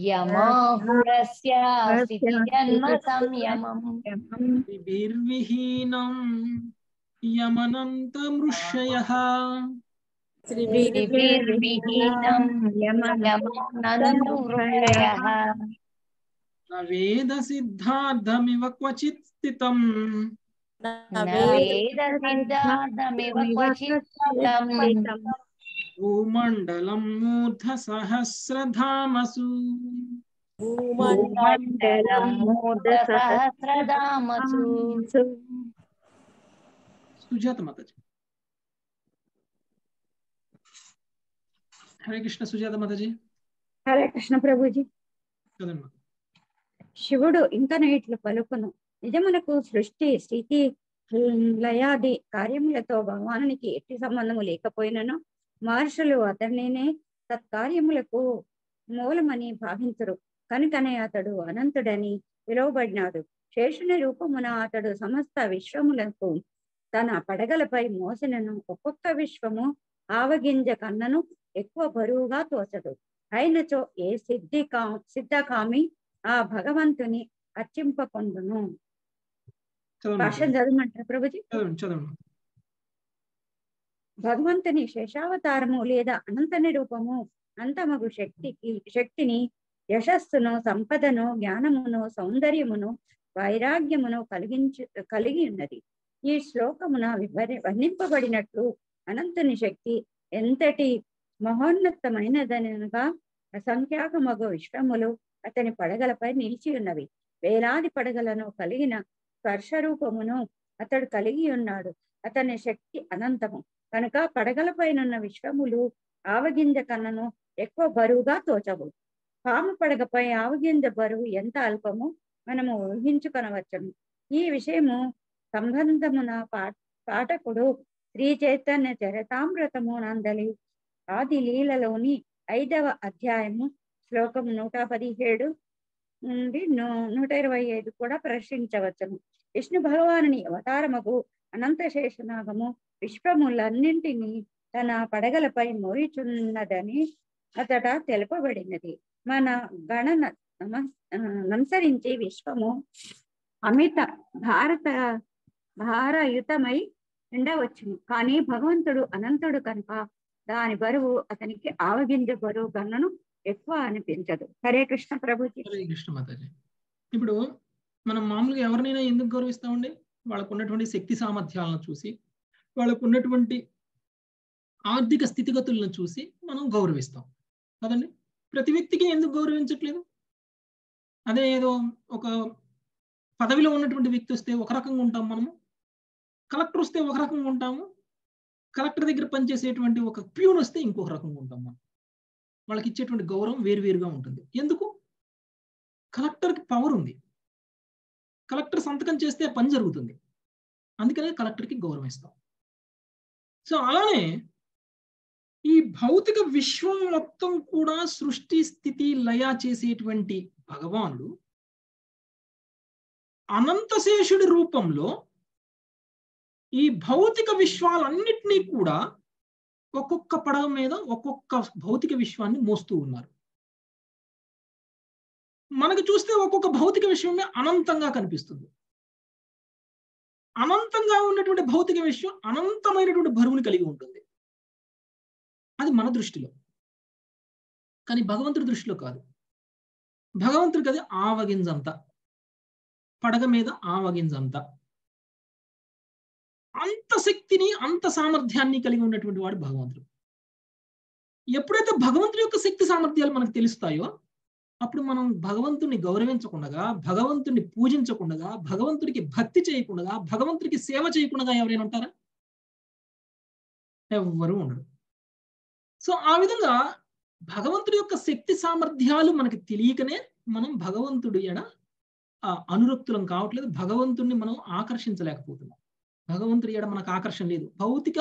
యమాహురస్యాస్తి జన్మ సంయమం విభిర్విహీనం యమనంత మృష్యయః త్రివిర్విహీనం యమనంత మృష్యయః నవేద సిద్ధార్థమివ క్వచిత్ స్థితం నవేద సిద్ధార్థమివ క్వచిత్ స్థితం భూమండలం మూర్ధ సహస్రధామసు భూమండలం మూర్ధ సహస్రధామసు. సుజాత మాతాజీ, హరే కృష్ణ. సుజాత మాతాజీ, హరే కృష్ణ ప్రభుజీ. శివుడు ఇంకా ఇట్లు పలుకును, నిజమునకు సృష్టి స్థితి లయాది కార్యములతో భగవానునికి ఎట్టి సంబంధము లేకపోయినను మహర్షులు అతనినే తత్కార్యములకు మూలమని భావించరు, కనుకనే అతడు అనంతుడని పిలువబడినాడు. శేషుని రూపమున అతడు సమస్త విశ్వములకు తన పడగలపై మోసినను ఒక్కొక్క విశ్వము ఆవగింజ కన్నను ఎక్కువ బరువుగా తోచదు. అయినచో ఏ సిద్ధి కా సిద్ధకామి ఆ భగవంతుని అర్చింపకుండును. భాషణ చదవమంటారు ప్రభుజీ? భగవంతుని శేషావతారము లేదా అనంతని రూపము అంతమగు శక్తికి శక్తిని యశస్సును సంపదను జ్ఞానమును సౌందర్యమును వైరాగ్యమును కలిగించు కలిగి ఉన్నది. ఈ శ్లోకమున వివరి వర్ణింపబడినట్లు అనంతుని శక్తి ఎంతటి మహోన్నతమైనదనగా అసంఖ్యాకమగు విశ్వములు అతని పడగలపై నిలిచి ఉన్నవి. వేలాది పడగలను కలిగిన స్పర్శ రూపమును అతడు కలిగి ఉన్నాడు. అతని శక్తి అనంతము కనుక పడగలపైనున్న విశ్వములు ఆవగింజ కన్నను ఎక్కువ బరువుగా తోచవు. పాము పడగపై ఆవగింజ బరువు ఎంత అల్పము మనము ఊహించుకొనవచ్చును. ఈ విషయము సంబంధమున పా పాఠకుడు శ్రీ చైతన్య చరితామృతము నందలి ఆది లీలలోని ఐదవ అధ్యాయము శ్లోకం నూట పదిహేడు నుండి నూ నూట ఇరవై ఐదు కూడా ప్రశ్నించవచ్చును. విష్ణు భగవానుని అవతారముకు అనంత శేషనాగము విశ్వములన్నింటినీ తన పడగలపై మోయిచున్నదని అతట తెలుపబడినది. మన గణన నమస్కరించి విశ్వము అమిత భారత భారయుతమై ఉండవచ్చును, కానీ భగవంతుడు అనంతుడు కనుక దాని బరువు అతనికి ఆవగింజ బరువు గన్నను ఎక్కువ అనిపించదు. హరే కృష్ణ ప్రభుజీ, హరే కృష్ణ మాతాజీ. ఇప్పుడు మనం మామూలుగా ఎవరినైనా ఎందుకు గౌరవిస్తామండి? వాళ్ళకు ఉన్నటువంటి శక్తి సామర్థ్యాలను చూసి, వాళ్ళకు ఉన్నటువంటి ఆర్థిక స్థితిగతులను చూసి మనం గౌరవిస్తాం కదండి. ప్రతి వ్యక్తికి ఎందుకు గౌరవించట్లేదు? అదే ఏదో ఒక పదవిలో ఉన్నటువంటి వ్యక్తి వస్తే ఒక రకంగా ఉంటాం మనము, కలెక్టర్ వస్తే ఒక రకంగా ఉంటాము, కలెక్టర్ దగ్గర పనిచేసేటువంటి ఒక ప్యూన్ వస్తే ఇంకొక రకంగా ఉంటాం మనం. వాళ్ళకి ఇచ్చేటువంటి గౌరవం వేరువేరుగా ఉంటుంది. ఎందుకు? కలెక్టర్కి పవర్ ఉంది, కలెక్టర్ సంతకం చేస్తే పని జరుగుతుంది, అందుకనే కలెక్టర్కి గౌరవం ఇస్తాం. సో అలానే ఈ భౌతిక విశ్వం మొత్తం కూడా సృష్టి స్థితి లయ చేసేటువంటి భగవానుడు అనంతశేషుడి రూపంలో ఈ భౌతిక విశ్వాలన్నిటినీ కూడా ఒక్కొక్క పడవ మీద ఒక్కొక్క భౌతిక విశ్వాన్ని మోస్తూ ఉన్నారు. మనకు చూస్తే ఒక్కొక్క భౌతిక విశ్వమే అనంతంగా కనిపిస్తుంది. అనంతంగా ఉన్నటువంటి భౌతిక విశ్వం అనంతమైనటువంటి బరువుని కలిగి ఉంటుంది. అది మన దృష్టిలో, కానీ భగవంతుడి దృష్టిలో కాదు. భగవంతుడికి అది ఆవగింజంతా, పడగ మీద ఆవగింజంతా. అంత శక్తిని అంత సామర్థ్యాన్ని కలిగి ఉన్నటువంటి వాడు భగవంతుడు. ఎప్పుడైతే భగవంతుడి యొక్క శక్తి సామర్థ్యాలు మనకు తెలుస్తాయో అప్పుడు మనం భగవంతుడిని గౌరవించకుండా, భగవంతుడిని పూజించకుండా, భగవంతుడికి భక్తి చేయకుండా, భగవంతుడికి సేవ చేయకుండా ఎవరైనా ఉంటారా? ఎవ్వరూ ఉండరు. సో ఆ విధంగా భగవంతుడి యొక్క శక్తి సామర్థ్యాలు మనకి తెలియకనే మనం భగవంతుడి ఎడ అనురక్తులం కావట్లేదు, భగవంతుడిని మనం ఆకర్షించలేకపోతున్నాం, భగవంతుడి ఎడ మనకు ఆకర్షణ లేదు. భౌతిక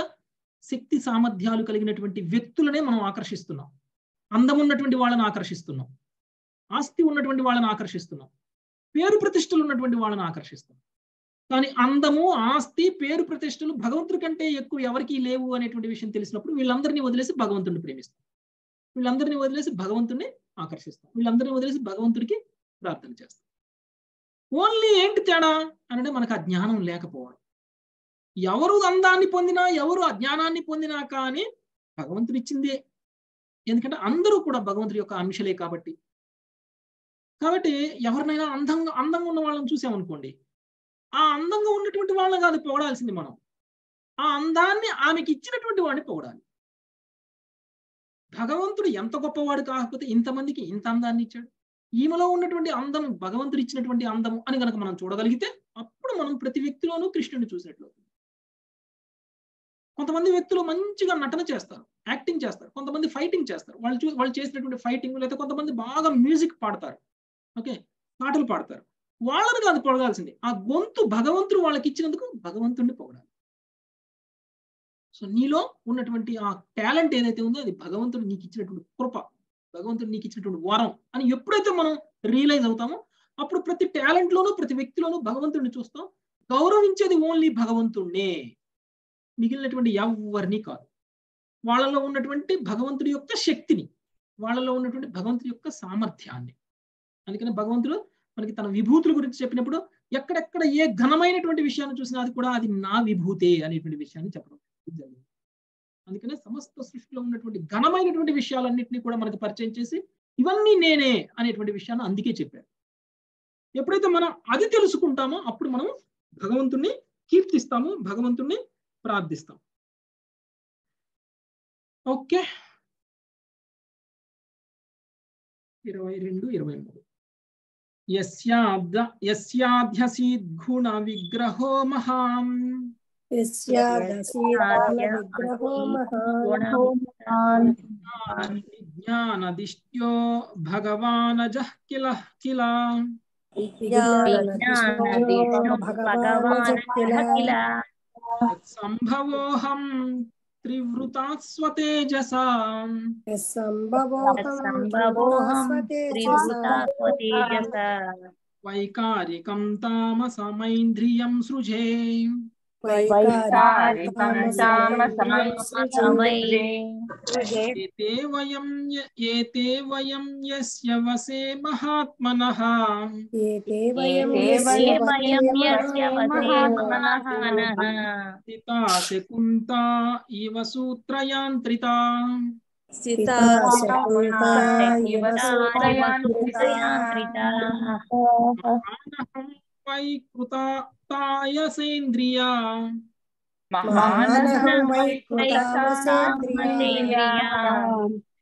శక్తి సామర్థ్యాలు కలిగినటువంటి వ్యక్తులనే మనం ఆకర్షిస్తున్నాం, అందం ఉన్నటువంటి వాళ్ళని ఆకర్షిస్తున్నాం, ఆస్తి ఉన్నటువంటి వాళ్ళని ఆకర్షిస్తున్నాం, పేరు ప్రతిష్టలు ఉన్నటువంటి వాళ్ళని ఆకర్షిస్తున్నాం. కానీ అందము, ఆస్తి, పేరు ప్రతిష్టలు భగవంతుడి కంటే ఎక్కువ ఎవరికి లేవు అనేటువంటి విషయం తెలిసినప్పుడు వీళ్ళందరినీ వదిలేసి భగవంతుడిని ప్రేమిస్తాం, వీళ్ళందరినీ వదిలేసి భగవంతుడిని ఆకర్షిస్తాం, వీళ్ళందరినీ వదిలేసి భగవంతుడికి ప్రార్థన చేస్తాం. ఓన్లీ ఏంటి తేడా అంటే మనకు ఆ జ్ఞానం లేకపోవడం. ఎవరు అందాన్ని పొందినా, ఎవరు అజ్ఞానాన్ని పొందినా కానీ భగవంతుడు ఇచ్చిందే. ఎందుకంటే అందరూ కూడా భగవంతుడి యొక్క అంశలే కాబట్టి. కాబట్టి ఎవరినైనా అందంగా అందంగా ఉన్న వాళ్ళని చూసామనుకోండి, ఆ అందంగా ఉన్నటువంటి వాళ్ళని కాదు పొగడాల్సింది మనం, ఆ అందాన్ని ఆమెకి ఇచ్చినటువంటి వాడిని పొగడాలి. భగవంతుడు ఎంత గొప్పవాడు కాకపోతే ఇంతమందికి ఇంత అందాన్ని ఇచ్చాడు, ఈమెలో ఉన్నటువంటి అందం భగవంతుడు ఇచ్చినటువంటి అందము అని కనుక మనం చూడగలిగితే అప్పుడు మనం ప్రతి వ్యక్తిలోనూ కృష్ణుడిని చూసినట్లు అవుతుంది. కొంతమంది వ్యక్తులు మంచిగా నటన చేస్తారు, యాక్టింగ్ చేస్తారు, కొంతమంది ఫైటింగ్ చేస్తారు, వాళ్ళు చూ వాళ్ళు చేసినటువంటి ఫైటింగ్, లేదా కొంతమంది బాగా మ్యూజిక్ పాడతారు, ఓకే పాటలు పాడతారు, వాళ్ళని కాదు పొడగాల్సింది, ఆ గొంతు భగవంతుడు వాళ్ళకి ఇచ్చినందుకు భగవంతుడిని పొగడాలి. సో నీలో ఉన్నటువంటి ఆ టాలెంట్ ఏదైతే ఉందో అది భగవంతుడు నీకు ఇచ్చినటువంటి కృప, భగవంతుడు నీకు ఇచ్చినటువంటి వరం అని ఎప్పుడైతే మనం రియలైజ్ అవుతామో అప్పుడు ప్రతి టాలెంట్లోనూ ప్రతి వ్యక్తిలోనూ భగవంతుడిని చూస్తాం. గౌరవించేది ఓన్లీ భగవంతుడినే, మిగిలినటువంటి ఎవరిని కాదు. వాళ్ళలో ఉన్నటువంటి భగవంతుడి యొక్క శక్తిని, వాళ్ళలో ఉన్నటువంటి భగవంతుడి యొక్క సామర్థ్యాన్ని. అందుకని భగవంతుడు మనకి తన విభూతుల గురించి చెప్పినప్పుడు ఎక్కడెక్కడ ఏ ఘనమైనటువంటి విషయాన్ని చూసినా అది కూడా అది నా విభూతే అనేటువంటి విషయాన్ని చెప్పడం జరిగింది. అందుకనే సమస్త సృష్టిలో ఉన్నటువంటి ఘనమైనటువంటి విషయాలన్నింటినీ కూడా మనకి పరిచయం చేసి ఇవన్నీ నేనే అనేటువంటి విషయాన్ని అందుకే చెప్పారు. ఎప్పుడైతే మనం అది తెలుసుకుంటామో అప్పుడు మనం భగవంతుణ్ణి కీర్తిస్తాము, భగవంతుణ్ణి ప్రార్థిస్తాం. ఓకే, ఇరవై రెండు ఇరవై మూడు గుణ విగ్రహో మహాం జ్ఞానదిష్ట్యో భగవాన్ అజః కిల కిల సంభవోహం త్రివృతాస్వతేజసా వైకారికం తామసమైంద్రియం సృజే ఏతే వయం ఏతే వయం యస్య వసే మహాత్మనః స్థితా శకుంతా ఇవ సూత్రయాంత్రితా ృతాయసేంద్రియా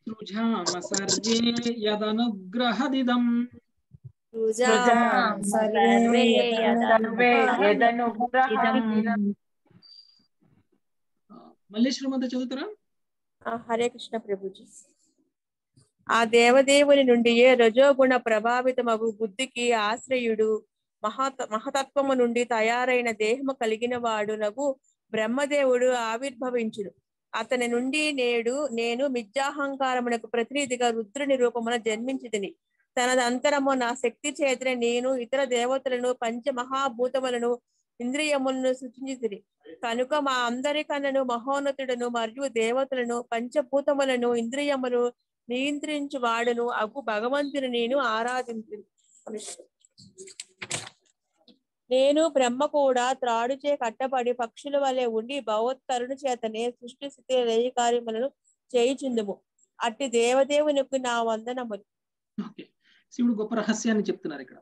సృజామ సర్వే యదనుగ్రహదిదం మల్లేశ్వరమంతా చదువుతారా? హరే కృష్ణ ప్రభుజీ, ఆ దేవదేవుని నుండి ఏ రజోగుణ ప్రభావితమగు బుద్ధికి ఆశ్రయుడు, మహా మహతత్వము నుండి తయారైన దేహము కలిగిన వాడునగు బ్రహ్మదేవుడు ఆవిర్భవించును. అతని నుండి నేడు నేను మిథ్యాహంకారమునకు ప్రతినిధిగా రుద్రుని రూపమున జన్మించితిని. తనదంతరము నా శక్తి చేతనే నేను ఇతర దేవతలను పంచ మహాభూతములను ఇంద్రియములను సృష్టించితిని. కనుక మా అందరి కన్నను మహోన్నతుడను మరియు దేవతలను పంచభూతములను ఇంద్రియములు నియంత్రించు వాడును అగు భగవంతుని నేను ఆరాధింతును. నేను బ్రహ్మ కూడా త్రాడుచే కట్టబడి పక్షుల వలె ఉండి భగవత్కరుణ చేతనే సృష్టి స్థితి లయ కార్యములను చేయుచుందుము. అట్టి దేవదేవునికి నా వందనములు. ఓకే, శివుడు గొప్ప రహస్యాన్ని చెప్తున్నారు ఇక్కడ.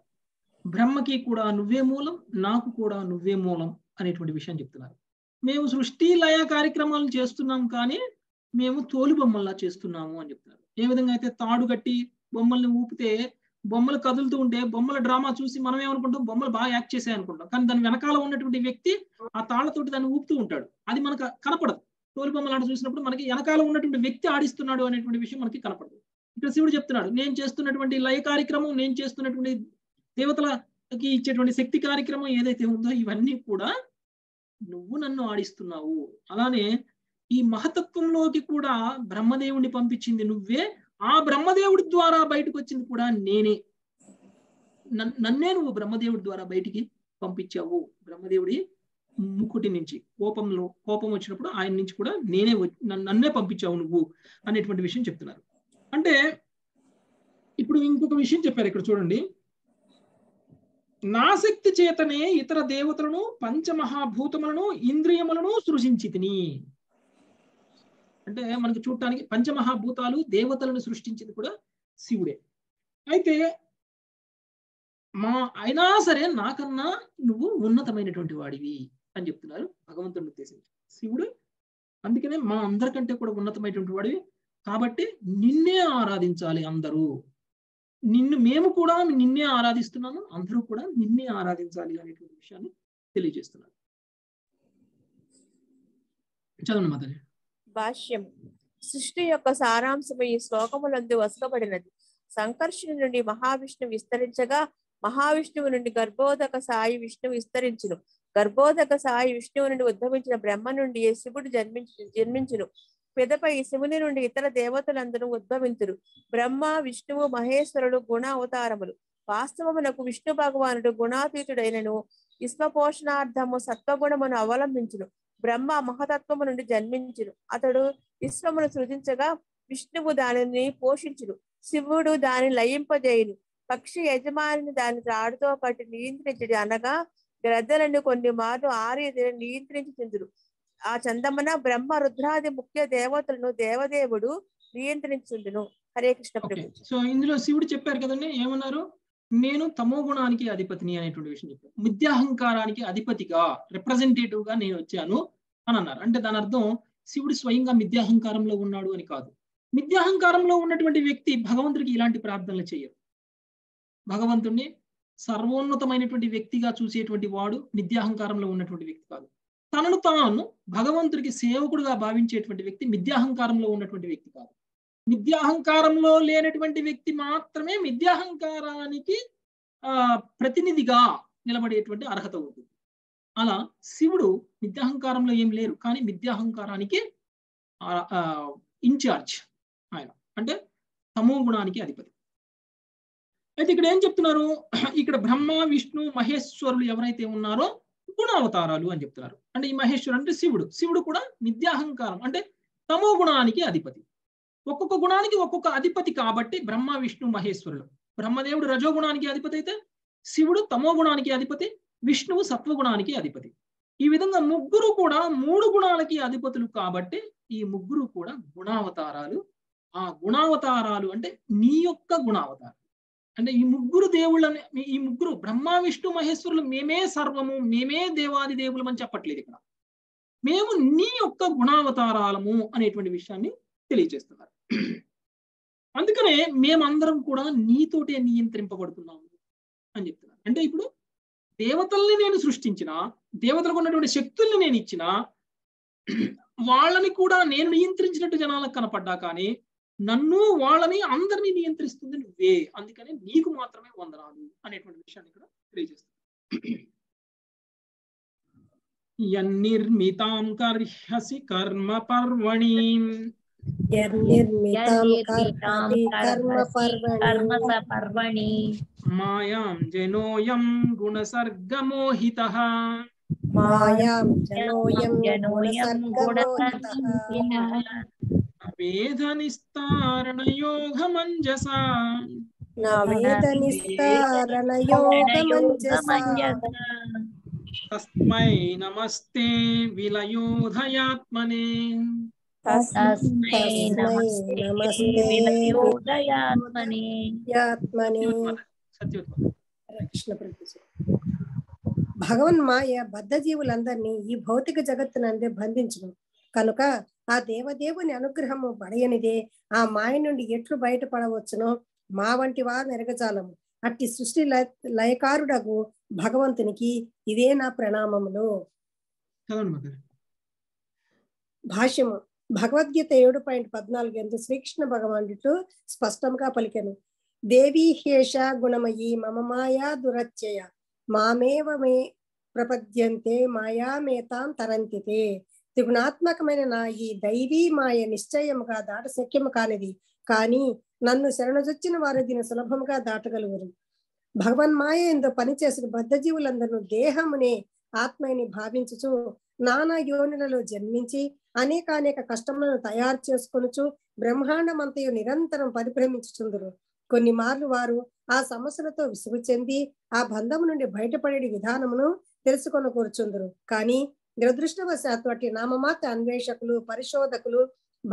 బ్రహ్మకి కూడా నువ్వే మూలం, నాకు కూడా నువ్వే మూలం అనేటువంటి విషయం చెప్తున్నారు. మేము సృష్టి లయ కార్యక్రమాలు చేస్తున్నాం కానీ మేము తోలు బొమ్మల్లా చేస్తున్నాము అని చెప్తున్నారు. ఏ విధంగా అయితే తాడు కట్టి బొమ్మల్ని ఊపితే బొమ్మలు కదులుతూ ఉంటే బొమ్మల డ్రామా చూసి మనం ఏమనుకుంటాం, బొమ్మలు బాగా యాక్ట్ చేసాయి అనుకుంటాం. కానీ దాని వెనకాల ఉన్నటువంటి వ్యక్తి ఆ తాళ్లతోటి దాన్ని ఊపుతూ ఉంటాడు, అది మనకు కనపడదు. తోలు బొమ్మలు ఆట చూసినప్పుడు మనకి వెనకాల ఉన్నటువంటి వ్యక్తి ఆడిస్తున్నాడు అనేటువంటి విషయం మనకి కనపడదు. ఇక్కడ శివుడు చెప్తున్నాడు, నేను చేస్తున్నటువంటి లయ కార్యక్రమం, నేను చేస్తున్నటువంటి దేవతలకి ఇచ్చేటువంటి శక్తి కార్యక్రమం ఏదైతే ఉందో ఇవన్నీ కూడా నువ్వు నన్ను ఆడిస్తున్నావు. అలానే ఈ మహతత్వంలోకి కూడా బ్రహ్మదేవుడిని పంపించింది నువ్వే, ఆ బ్రహ్మదేవుడి ద్వారా బయటకు వచ్చింది కూడా నేనే. నన్నే నువ్వు బ్రహ్మదేవుడి ద్వారా బయటికి పంపించావు. బ్రహ్మదేవుడి ముక్కుటి నుంచి కోపంలో కోపం వచ్చినప్పుడు ఆయన నుంచి కూడా నేనే నన్నే పంపించావు నువ్వు అనేటువంటి విషయం చెప్తున్నారు. అంటే ఇప్పుడు ఇంకొక విషయం చెప్పారు ఇక్కడ చూడండి, నా శక్తి చేతనే ఇతర దేవతలను పంచమహాభూతములను ఇంద్రియములను సృజించితిని. అంటే మనకి చూడటానికి పంచమహాభూతాలు దేవతలను సృష్టించింది కూడా శివుడే. అయితే మా అయినా సరే నాకన్నా నువ్వు ఉన్నతమైనటువంటి వాడివి అని చెప్తున్నారు భగవంతుడిని ఉద్దేశించి శివుడు. అందుకనే మా అందరికంటే కూడా ఉన్నతమైనటువంటి వాడివి కాబట్టి నిన్నే ఆరాధించాలి అందరూ. నిన్ను మేము కూడా నిన్నే ఆరాధిస్తున్నాము, అందరూ కూడా నిన్నే ఆరాధించాలి అనేటువంటి విషయాన్ని తెలియజేస్తున్నారు. చదవండి మాతాజీ. భాష్యం. సృష్టి యొక్క సారాంశము ఈ శ్లోకములందు వసకబడినది. సంకర్షణ నుండి మహావిష్ణువు విస్తరించగా మహావిష్ణువు నుండి గర్భోదక సాయి విష్ణువు విస్తరించును. గర్భోదక సాయి విష్ణువు నుండి ఉద్భవించిన బ్రహ్మ నుండి శివుడు జన్మించు జన్మించును పిదపై శివుని నుండి ఇతర దేవతలందరూ ఉద్భవించురు. బ్రహ్మ విష్ణువు మహేశ్వరుడు గుణ అవతారములు. వాస్తవమునకు విష్ణు భగవానుడు గుణాతీతుడైనను విశ్వపోషణార్థము సత్వగుణమును అవలంబించును. బ్రహ్మ మహతత్వము నుండి జన్మించును. అతడు విశ్వమును సృజించగా విష్ణువు దానిని పోషించును, శివుడు దానిని లయింపజేయును. పక్షి యజమానిని దాని త్రాడుతో కట్టి నియంత్రించడు, అనగా గ్రద్దలను కొన్ని మార్లు ఆర్యతను నియంత్రించుచుందురు. ఆ చందమున బ్రహ్మ రుద్రాది ముఖ్య దేవతలను దేవదేవుడు నియంత్రించుండును. హరే కృష్ణ ప్రభు. సో ఇందులో శివుడు చెప్పారు కదండి, ఏమన్నారు, నేను తమో గుణానికి అధిపతిని అనేటువంటి విషయం చెప్పాను. మిథ్యాహంకారానికి అధిపతిగా రిప్రజెంటేటివ్ గా నేను వచ్చాను అని అన్నారు. అంటే దాని అర్థం శివుడు స్వయంగా మిథ్యాహంకారంలో ఉన్నాడు అని కాదు. మిథ్యాహంకారంలో ఉన్నటువంటి వ్యక్తి భగవంతుడికి ఇలాంటి ప్రార్థనలు చేయరు. భగవంతుడిని సర్వోన్నతమైనటువంటి వ్యక్తిగా చూసేటువంటి వాడు మిథ్యాహంకారంలో ఉన్నటువంటి వ్యక్తి కాదు. తనను తాను భగవంతుడికి సేవకుడుగా భావించేటువంటి వ్యక్తి మిథ్యాహంకారంలో ఉన్నటువంటి వ్యక్తి కాదు. మిథ్యాహంకారంలో లేనటువంటి వ్యక్తి మాత్రమే మిథ్యాహంకారానికి ఆ ప్రతినిధిగా నిలబడేటువంటి అర్హత ఉంటుంది. అలా శివుడు మిథ్యాహంకారంలో ఏం లేరు, కానీ మిథ్యాహంకారానికి ఇన్ఛార్జ్ ఆయన, అంటే తమో గుణానికి అధిపతి. అయితే ఇక్కడ ఏం చెప్తున్నారు, ఇక్కడ బ్రహ్మ విష్ణు మహేశ్వరులు ఎవరైతే ఉన్నారో గుణావతారాలు అని చెప్తున్నారు. అంటే ఈ మహేశ్వరుడు అంటే శివుడు. శివుడు కూడా మిథ్యాహంకారం అంటే తమో గుణానికి అధిపతి. ఒక్కొక్క గుణానికి ఒక్కొక్క అధిపతి కాబట్టి బ్రహ్మ విష్ణు మహేశ్వరులు. బ్రహ్మదేవుడు రజోగుణానికి అధిపతి అయితే శివుడు తమో గుణానికి అధిపతి, విష్ణువు సత్వగుణానికి అధిపతి. ఈ విధంగా ముగ్గురు కూడా మూడు గుణాలకి అధిపతులు కాబట్టి ఈ ముగ్గురు కూడా గుణావతారాలు. ఆ గుణావతారాలు అంటే నీ యొక్క గుణావతారం అంటే ఈ ముగ్గురు దేవుళ్ళని, ఈ ముగ్గురు బ్రహ్మ విష్ణు మహేశ్వరులు మేమే సర్వము, మేమే దేవాది దేవులం అని చెప్పట్లేదు ఇక్కడ. మేము నీ యొక్క గుణావతారాలము అనేటువంటి విషయాన్ని తెలియజేస్తున్నారు. అందుకనే మేమందరం కూడా నీతోటే నియంత్రింపబడుతున్నాము అని చెప్తున్నారు. అంటే ఇప్పుడు దేవతల్ని నేను సృష్టించిన, దేవతలకు ఉన్నటువంటి శక్తుల్ని నేను ఇచ్చిన, వాళ్ళని కూడా నేను నియంత్రించినట్టు జనాలకు కనపడ్డా కానీ నన్ను వాళ్ళని అందరినీ నియంత్రిస్తుంది నువ్వే, అందుకనే నీకు మాత్రమే వందనాలు అనేటువంటి విషయాన్ని ఇక్కడ తెలియజేస్తుంది. यन्निर्मितां कर्ह्यसि कर्म पर्वणि मायां जनोऽयं गुणसर्गमोहितः वेद निस्तारण योग मंजसा तस्मै नमस्ते विलयोधयात्मने భగవన్ మాయ బద్ధ జీవులందరినీ ఈ భౌతిక జగత్తునందే బంధించును కనుక ఆ దేవదేవుని అనుగ్రహము పడయనిదే ఆ మాయ నుండి ఎట్లు బయటపడవచ్చునో మా వంటి వారు ఎరగజాలము. అట్టి సృష్టి లయకారుడగు భగవంతునికి ఇదే నా ప్రణామములు. భాష్యము భగవద్గీత ఏడు పాయింట్ పద్నాలుగు ఎందు శ్రీకృష్ణ భగవానుడు స్పష్టంగా పలికెను. దేవీ హేష గుణమయీ మమ మాయా దురత్యయ మామేవ మే ప్రపద్యంతే మాయామేతాం తరంతితే. త్రిగుణాత్మకమైన నా ఈ దైవీ మాయ నిశ్చయముగా దాట శక్యము కానిది, కానీ నన్ను శరణుజొచ్చిన వారు దీన్ని సులభముగా దాటగలుగురు. భగవన్మాయ ఎందు పనిచేసిన బద్ధజీవులందరూ దేహమునే ఆత్మని భావించుచు నానా యోనిలలో జన్మించి అనేకానేక కష్టములను తయారు చేసుకొనుచు బ్రహ్మాండమంతయు నిరంతరం పరిభ్రమించుచుందురు. కొన్ని మార్లు వారు ఆ సమస్యలతో విసుగు చెంది ఆ బంధము నుండి బయటపడే విధానమును తెలుసుకొని కూర్చుందరు. కానీ దురదృష్టవశాత్తు అట్టి నామమాత్ర అన్వేషకులు పరిశోధకులు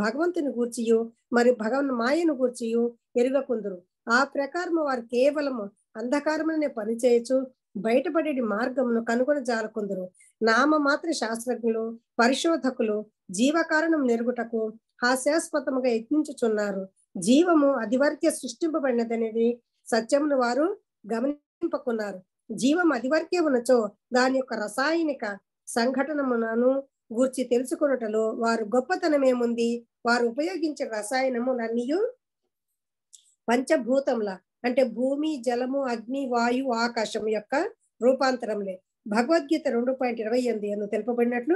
భగవంతుని గూర్చియు మరి భగవన్ మాయను గూర్చియు ఎరుగకుందరు. ఆ ప్రకారము వారు కేవలము అంధకారములనే పనిచేయచు బయటపడే మార్గమును కనుగొని జాలకుందరు. నామమాత్ర శాస్త్రజ్ఞులు పరిశోధకులు జీవకారణం నెరుగుటకు హాస్యాస్పదముగా యత్నించుచున్నారు. జీవము అదివర్కే సృష్టింపబడినదనేది సత్యమును వారు గమనింపకున్నారు. జీవం అదివర్కే ఉన్నచో దాని యొక్క రసాయనిక సంఘటనమును గూర్చి తెలుసుకున్నటలో వారు గొప్పతనమేముంది? వారు ఉపయోగించే రసాయనము నన్నియు పంచభూతముల అంటే భూమి జలము అగ్ని వాయు ఆకాశం యొక్క రూపాంతరంలే. భగవద్గీత రెండు పాయింట్ ఇరవై ఎనిమిది అని తెలుపబడినట్లు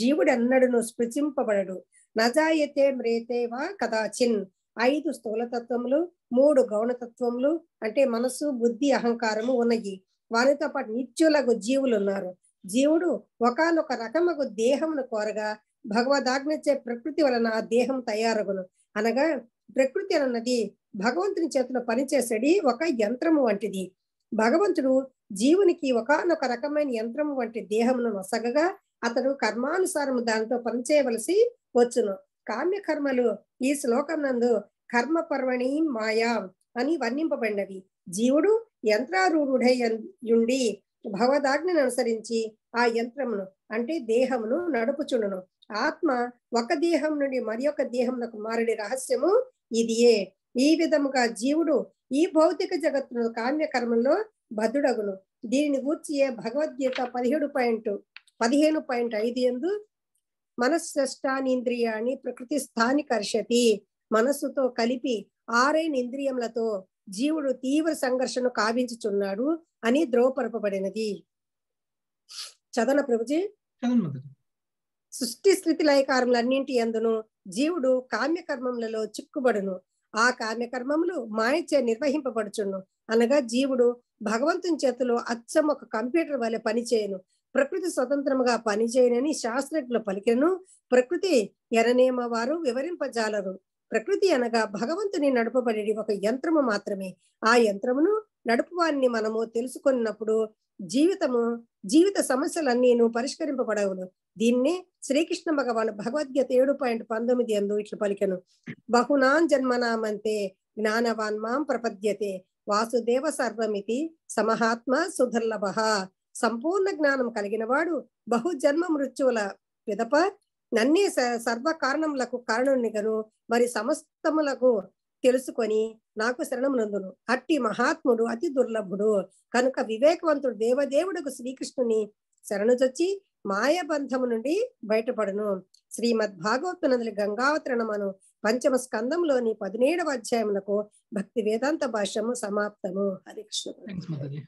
జీవుడు అన్నడును స్పృశింపబడడు. నజాయతే మ్రేతే వా కదాచిన్ ఐదు స్థూలతత్వములు మూడు గౌణతత్వములు అంటే మనసు బుద్ధి అహంకారము ఉన్నాయి. వారితో పాటు నిత్యులకు జీవులు ఉన్నారు. జీవుడు ఒకనొక రకముకు దేహమును కోరగా భగవదాజ్ఞచే ప్రకృతి వలన ఆ దేహం తయారగును. అనగా ప్రకృతి అన్నది భగవంతుని చేతిలో పనిచేసేది ఒక యంత్రము వంటిది. భగవంతుడు జీవునికి ఒకనొక రకమైన యంత్రము వంటి దేహమును నొసగగా అతడు కర్మానుసారము దానితో పనిచేయవలసి వచ్చును. కామ్యకర్మలు ఈ శ్లోకం నందు కర్మ పర్వణి మాయా అని వర్ణింపబడినవి. జీవుడు యంత్రారూఢుడైయుండి భగవదాజ్ఞను అనుసరించి ఆ యంత్రమును అంటే దేహమును నడుపుచుండును. ఆత్మ ఒక దేహం నుండి మరి ఒక దేహమునకు మారడి రహస్యము ఇదియే. ఈ విధముగా జీవుడు ఈ భౌతిక జగత్తును కామ్యకర్మల్లో బద్ధుడగును. దీనిని గూర్చియే భగవద్గీత పదిహేడు పాయింట్ పదిహేను పాయింట్ ఐదు ఎందు మనస్సష్టానింద్రియాన్ని ప్రకృతి స్థానికర్షతి మనస్సుతో కలిపి ఆరైన ఇంద్రియములతో జీవుడు తీవ్ర సంఘర్షణ కావించుచున్నాడు అని ద్రోవపరపబడినది. చదన ప్రభుజీ సృష్టి స్థితి లయకారములన్నింటి యందును జీవుడు కామ్యకర్మములలో చిక్కుబడును. ఆ కామ్యకర్మములు మాయచే నిర్వహింపబడుచును. అనగా జీవుడు భగవంతుని చేతిలో అచ్చం ఒక కంప్యూటర్ వలె పనిచేయను. ప్రకృతి స్వతంత్రముగా పనిచేయనని శాస్త్రజ్ఞులు పలికెను. ప్రకృతి ఎరనేమ వారు వివరింపజాలరు. ప్రకృతి అనగా భగవంతుని నడపబడేది ఒక యంత్రము మాత్రమే. ఆ యంత్రమును నడుపువాన్ని మనము తెలుసుకున్నప్పుడు జీవితము జీవిత సమస్యలన్నీను పరిష్కరింపబడవును. దీన్నే శ్రీకృష్ణ భగవాను భగవద్గీత ఏడు పాయింట్ పంతొమ్మిది ఎందు ఇట్లు పలికెను. బహునాన్ జన్మనామంతే జ్ఞానవాన్ మాం ప్రపద్యతే వాసుదేవ సర్వమితి సమహాత్మ సుదుర్లభ. సంపూర్ణ జ్ఞానం కలిగిన వాడు బహు జన్మ మృత్యువుల పిదప నన్నే సర్వ కారణములకు కారణునిగను మరి సమస్తములకు తెలుసుకొని నాకు శరణమునందును. అట్టి మహాత్ముడు అతి దుర్లభుడు. కనుక వివేకవంతుడు దేవదేవుడుకు శ్రీకృష్ణుని శరణుజొచ్చి మాయాబంధము నుండి బయటపడును. శ్రీమద్ భాగవతునందుల గంగావతరణమను పంచమ స్కందంలోని పదిహేడవ అధ్యాయమునకు భక్తి వేదాంత భాష్యము సమాప్తము. హరి కృష్ణ.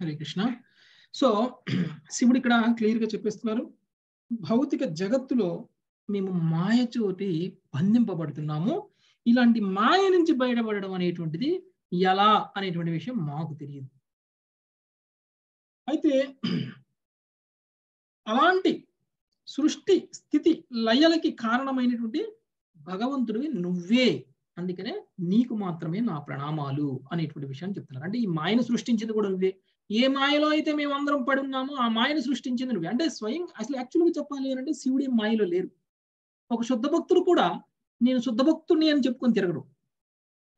హరి కృష్ణ. సో శివుడు ఇక్కడ క్లియర్ గా చెప్పేస్తున్నారు. భౌతిక జగత్తులో మేము మాయ చోటి బంధింపబడుతున్నాము. ఇలాంటి మాయ నుంచి బయటపడడం అనేటువంటిది ఎలా అనేటువంటి విషయం మాకు తెలియదు. అయితే అలాంటి సృష్టి స్థితి లయలకి కారణమైనటువంటి భగవంతుడివి నువ్వే, అందుకనే నీకు మాత్రమే నా ప్రణామాలు అనేటువంటి విషయాన్ని చెప్తున్నారు. అంటే ఈ మాయను సృష్టించింది కూడా నువ్వే. ఏ మాయలో అయితే మేము అందరం పడి ఉన్నామో ఆ మాయను సృష్టించింది నువ్వే. అంటే స్వయం అసలు యాక్చువల్గా చెప్పాలి అంటే శివుడే మాయలో లేరు. ఒక శుద్ధ భక్తుడు కూడా నేను శుద్ధ భక్తుడిని అని చెప్పుకొని తిరగడు,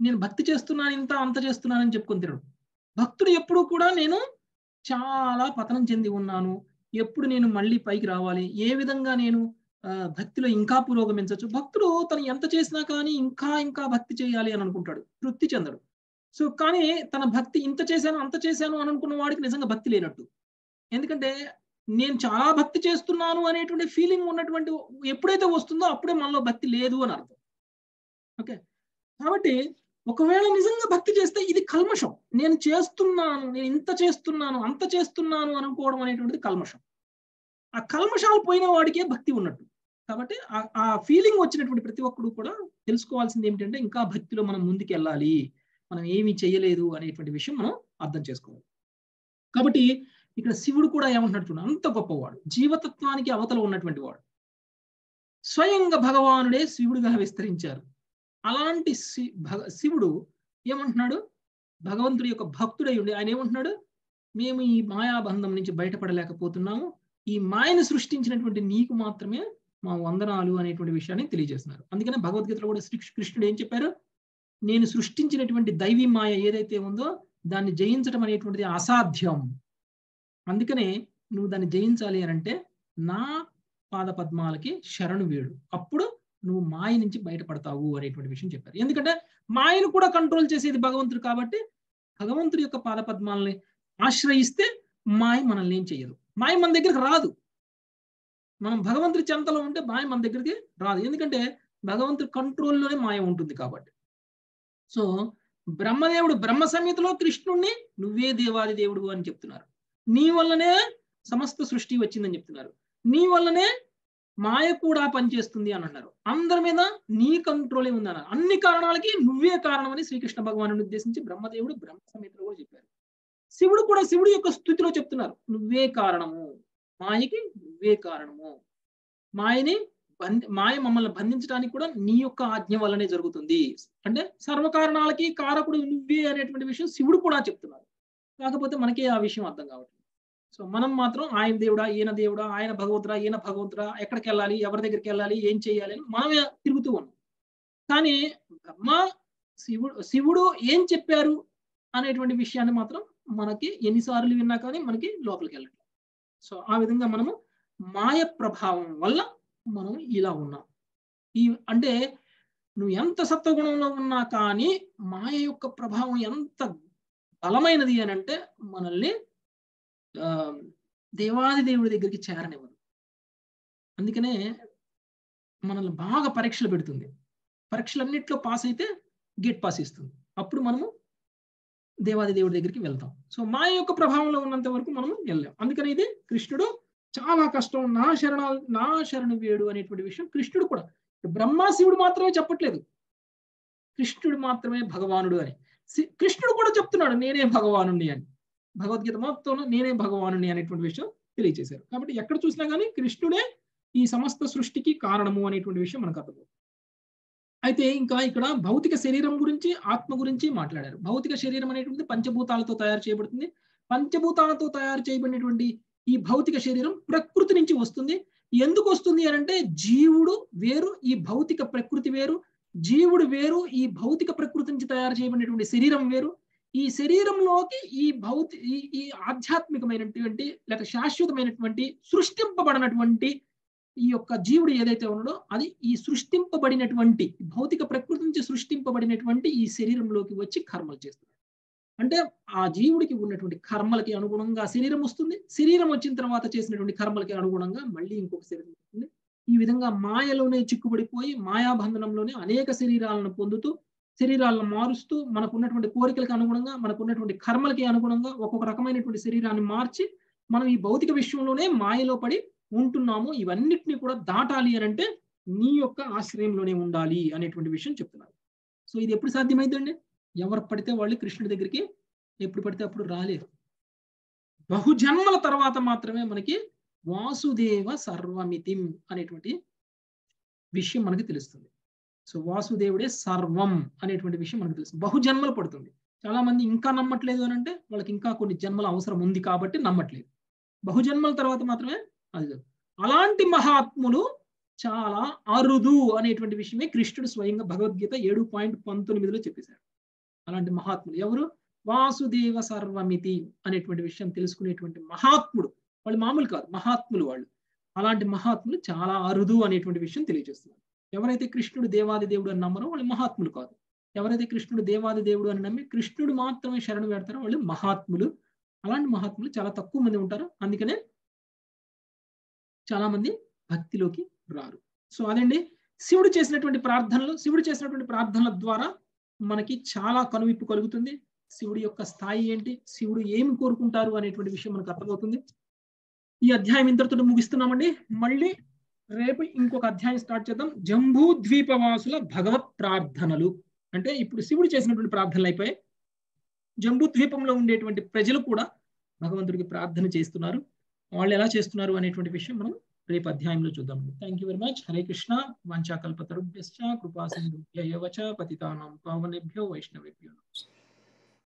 నేను భక్తి చేస్తున్నాను ఇంత అంత చేస్తున్నానని చెప్పుకొని తిరగడు. భక్తుడు ఎప్పుడు కూడా నేను చాలా పతనం చెంది ఉన్నాను, ఎప్పుడు నేను మళ్ళీ పైకి రావాలి, ఏ విధంగా నేను భక్తిలో ఇంకా పురోగమించవచ్చు, భక్తుడు తను ఎంత చేసినా కానీ ఇంకా ఇంకా భక్తి చేయాలి అని అనుకుంటాడు, తృప్తి చెందడు. సో కానీ తన భక్తి ఇంత చేశాను అంత చేశాను అని అనుకున్న వాడికి నిజంగా భక్తి లేనట్టు. ఎందుకంటే నేను చాలా భక్తి చేస్తున్నాను అనేటువంటి ఫీలింగ్ ఉన్నటువంటి ఎప్పుడైతే వస్తుందో అప్పుడే మనలో భక్తి లేదు అని అర్థం. ఓకే, కాబట్టి ఒకవేళ నిజంగా భక్తి చేస్తే ఇది కల్మషం. నేను చేస్తున్నాను, నేను ఇంత చేస్తున్నాను అంత చేస్తున్నాను అనుకోవడం అనేటువంటిది కల్మషం. ఆ కల్మషాలు పోయిన వాడికే భక్తి ఉన్నట్టు. కాబట్టి ఆ ఫీలింగ్ వచ్చినటువంటి ప్రతి ఒక్కడు కూడా తెలుసుకోవాల్సింది ఏమిటంటే ఇంకా భక్తిలో మనం ముందుకు వెళ్ళాలి, మనం ఏమీ చేయలేదు అనేటువంటి విషయం మనం అర్థం చేసుకోవాలి. కాబట్టి ఇక్కడ శివుడు కూడా ఏమంటున్నాడు, అంత గొప్పవాడు, జీవతత్వానికి అవతల ఉన్నటువంటి వాడు, స్వయంగా భగవానుడే శివుడుగా విస్తరించారు. అలాంటి శివుడు ఏమంటున్నాడు, భగవంతుడి యొక్క భక్తుడై ఉండి ఆయన ఏమంటున్నాడు, మేము ఈ మాయాబంధం నుంచి బయటపడలేకపోతున్నాము, ఈ మాయను సృష్టించినటువంటి నీకు మాత్రమే మా వందనాలు అనేటువంటి విషయాన్ని తెలియజేస్తున్నారు. అందుకనే భగవద్గీతలో కూడా శ్రీ కృష్ణుడు ఏం చెప్పారు, నేను సృష్టించినటువంటి దైవీ మాయ ఏదైతే ఉందో దాన్ని జయించడం అనేటువంటిది అసాధ్యం, అందుకనే నువ్వు దాన్ని జయించాలి అని అంటే నా పాద పద్మాలకి శరణు వేడు, అప్పుడు నువ్వు మాయ నుంచి బయటపడతావు అనేటువంటి విషయం చెప్పారు. ఎందుకంటే మాయను కూడా కంట్రోల్ చేసేది భగవంతుడు, కాబట్టి భగవంతుడి యొక్క పాద పద్మాలని ఆశ్రయిస్తే మాయ మనల్ని ఏం చేయదు, మాయ మన దగ్గరికి రాదు. మనం భగవంతుడి చెంతలో ఉంటే మాయ మన దగ్గరికి రాదు, ఎందుకంటే భగవంతుడి కంట్రోల్లోనే మాయ ఉంటుంది కాబట్టి. సో బ్రహ్మదేవుడు బ్రహ్మ సంహితలో కృష్ణుణ్ణి నువ్వే దేవాది దేవుడు అని చెప్తున్నారు, నీ వల్లనే సమస్త సృష్టి వచ్చిందని చెప్తున్నారు, నీ వల్లనే మాయ కూడా పనిచేస్తుంది అని అన్నారు, అందరి మీద నీ కంట్రోలే ఉందన్నారు, అన్ని కారణాలకి నువ్వే కారణం అని శ్రీకృష్ణ భగవాను ఉద్దేశించి బ్రహ్మదేవుడు బ్రహ్మ సంహితలో కూడా చెప్పారు. శివుడు కూడా శివుడు యొక్క స్థుతిలో చెప్తున్నారు, నువ్వే కారణము, మాయకి నువ్వే కారణము, మాయని బంధి మాయ మమ్మల్ని బంధించడానికి కూడా నీ యొక్క ఆజ్ఞ వల్లనే జరుగుతుంది, అంటే సర్వకారణాలకి కారకుడు నువ్వే అనేటువంటి విషయం శివుడు కూడా చెప్తున్నారు. కాకపోతే మనకి ఆ విషయం అర్థం కావట్లేదు. సో మనం మాత్రం ఆయన దేవుడా ఈయన దేవుడా ఆయన భగవంతుడా ఈయన భగవంతుడా ఎక్కడికి వెళ్ళాలి ఎవరి దగ్గరికి వెళ్ళాలి ఏం చేయాలి అని మనమే తిరుగుతూ ఉన్నాం. కానీ బ్రహ్మ శివుడు శివుడు ఏం చెప్పారు అనేటువంటి విషయాన్ని మాత్రం మనకి ఎన్నిసార్లు విన్నా కానీ మనకి లోపలికి వెళ్ళట్లేదు. సో ఆ విధంగా మనము మాయ ప్రభావం వల్ల మనం ఇలా ఉన్నాం. ఈ అంటే నువ్వు ఎంత సత్వగుణంలో ఉన్నా కానీ మాయ యొక్క ప్రభావం ఎంత బలమైనది అని అంటే మనల్ని ఆ దేవాది దేవుడి దగ్గరికి చేరనివ్వదు, అందుకనే మనల్ని బాగా పరీక్షలు పెడుతుంది. పరీక్షలన్నిట్లో పాస్ అయితే గేట్ పాస్ ఇస్తుంది, అప్పుడు మనము దేవాది దేవుడి దగ్గరికి వెళ్తాం. సో మాయ యొక్క ప్రభావంలో ఉన్నంత వరకు మనము వెళ్ళాం. అందుకని ఇది కృష్ణుడు చాలా కష్టం, నా శరణ నా శరణు వేడు అనేటువంటి విషయం కృష్ణుడు కూడా, బ్రహ్మ శివుడు మాత్రమే చెప్పట్లేదు, కృష్ణుడు మాత్రమే భగవానుడు అని. కృష్ణుడు కూడా చెప్తున్నాడు నేనే భగవానుని అని, భగవద్గీత మొత్తంలో నేనే భగవానుని అనేటువంటి విషయం తెలియజేశారు. కాబట్టి ఎక్కడ చూసినా కానీ కృష్ణుడే ఈ సమస్త సృష్టికి కారణము అనేటువంటి విషయం మనకు అర్థం. అయితే ఇంకా ఇక్కడ భౌతిక శరీరం గురించి ఆత్మ గురించి మాట్లాడారు. భౌతిక శరీరం అనేటువంటిది పంచభూతాలతో తయారు చేయబడుతుంది. పంచభూతాలతో తయారు చేయబడినటువంటి ఈ భౌతిక శరీరం ప్రకృతి నుంచి వస్తుంది. ఎందుకు వస్తుంది అని అంటే జీవుడు వేరు, ఈ భౌతిక ప్రకృతి వేరు, జీవుడు వేరు, ఈ భౌతిక ప్రకృతి నుంచి తయారు చేయబడినటువంటి శరీరం వేరు. ఈ శరీరంలోకి ఈ భౌతి ఈ ఆధ్యాత్మికమైనటువంటి లేక శాశ్వతమైనటువంటి సృష్టింపబడినటువంటి ఈ యొక్క జీవుడు ఏదైతే ఉన్నాడో అది ఈ సృష్టింపబడినటువంటి భౌతిక ప్రకృతి నుంచి సృష్టింపబడినటువంటి ఈ శరీరంలోకి వచ్చి కర్మలు చేస్తున్నాడు. అంటే ఆ జీవుడికి ఉన్నటువంటి కర్మలకి అనుగుణంగా శరీరం వస్తుంది, శరీరం వచ్చిన తర్వాత చేసినటువంటి కర్మలకి అనుగుణంగా మళ్ళీ ఇంకొక శరీరం వస్తుంది. ఈ విధంగా మాయలోనే చిక్కుబడిపోయి మాయాబంధనంలోనే అనేక శరీరాలను పొందుతూ శరీరాలను మారుస్తూ మనకు ఉన్నటువంటి కోరికలకు అనుగుణంగా మనకు ఉన్నటువంటి కర్మలకి అనుగుణంగా ఒక్కొక్క రకమైనటువంటి శరీరాన్ని మార్చి మనం ఈ భౌతిక విశ్వంలోనే మాయలో పడి ఉంటున్నామో ఇవన్నిటిని కూడా దాటాలి అని అంటే నీ యొక్క ఆశ్రయంలోనే ఉండాలి అనేటువంటి విషయం చెప్తున్నారు. సో ఇది ఎప్పుడు సాధ్యమైందండి? ఎవరు పడితే వాళ్ళు కృష్ణుడి దగ్గరికి ఎప్పుడు పడితే అప్పుడు రాలేరు. బహుజన్మల తర్వాత మాత్రమే మనకి వాసుదేవ సర్వమితి అనేటువంటి విషయం మనకి తెలుస్తుంది. సో వాసుదేవుడే సర్వం అనేటువంటి విషయం మనకు తెలుస్తుంది. బహుజన్మలు పడుతుంది. చాలా మంది ఇంకా నమ్మట్లేదు అని అంటే వాళ్ళకి ఇంకా కొన్ని జన్మల అవసరం ఉంది కాబట్టి నమ్మట్లేదు. బహుజన్మల తర్వాత మాత్రమే అది. అలాంటి మహాత్ములు చాలా అరుదు అనేటువంటి విషయమే కృష్ణుడు స్వయంగా భగవద్గీత ఏడు పాయింట్ పంతొమ్మిదిలో చెప్పేశాడు. అలాంటి మహాత్ములు ఎవరు? వాసుదేవ సర్వమితి అనేటువంటి విషయం తెలుసుకునేటువంటి మహాత్ముడు. వాళ్ళు మామూలు కాదు, మహాత్ములు. వాళ్ళు అలాంటి మహాత్ములు చాలా అరుదు అనేటువంటి విషయం తెలియజేస్తున్నారు. ఎవరైతే కృష్ణుడు దేవాది దేవుడు అని నమ్మరో వాళ్ళు మహాత్ములు కాదు. ఎవరైతే కృష్ణుడు దేవాది దేవుడు అని నమ్మి కృష్ణుడు మాత్రమే శరణు వేడతారో వాళ్ళు మహాత్ములు. అలాంటి మహాత్ములు చాలా తక్కువ మంది ఉంటారు. అందుకనే చాలా మంది భక్తిలోకి రారు. సో అదండి శివుడు చేసినటువంటి ప్రార్థనలు. శివుడు చేసినటువంటి ప్రార్థనల ద్వారా మనకి చాలా కనువిప్పు కలుగుతుంది. శివుడి యొక్క స్థాయి ఏంటి, శివుడు ఏమి కోరుకుంటారు అనేటువంటి విషయం మనకు అర్థమవుతుంది. ఈ అధ్యాయం ఇంతటితో ముగిస్తున్నామండి. మళ్ళీ రేపు ఇంకొక అధ్యాయం స్టార్ట్ చేద్దాం. జంబూ ద్వీపవాసుల భగవత్ ప్రార్థనలు. అంటే ఇప్పుడు శివుడు చేసినటువంటి ప్రార్థనలు అయిపోయాయి. జంబూ ద్వీపంలో ఉండేటువంటి ప్రజలు కూడా భగవంతుడికి ప్రార్థన చేస్తున్నారు. వాళ్ళు ఎలా చేస్తున్నారు అనేటువంటి విషయం మనం రేపు అధ్యాయంలో చూద్దామండి. Thank you very much. Hare Krishna. వాంఛాకల్పతరుభ్యశ్చ కృపాసింధుభ్యయవ చ పతితానాం పావనేభ్యో వైష్ణవేభ్యో నమః.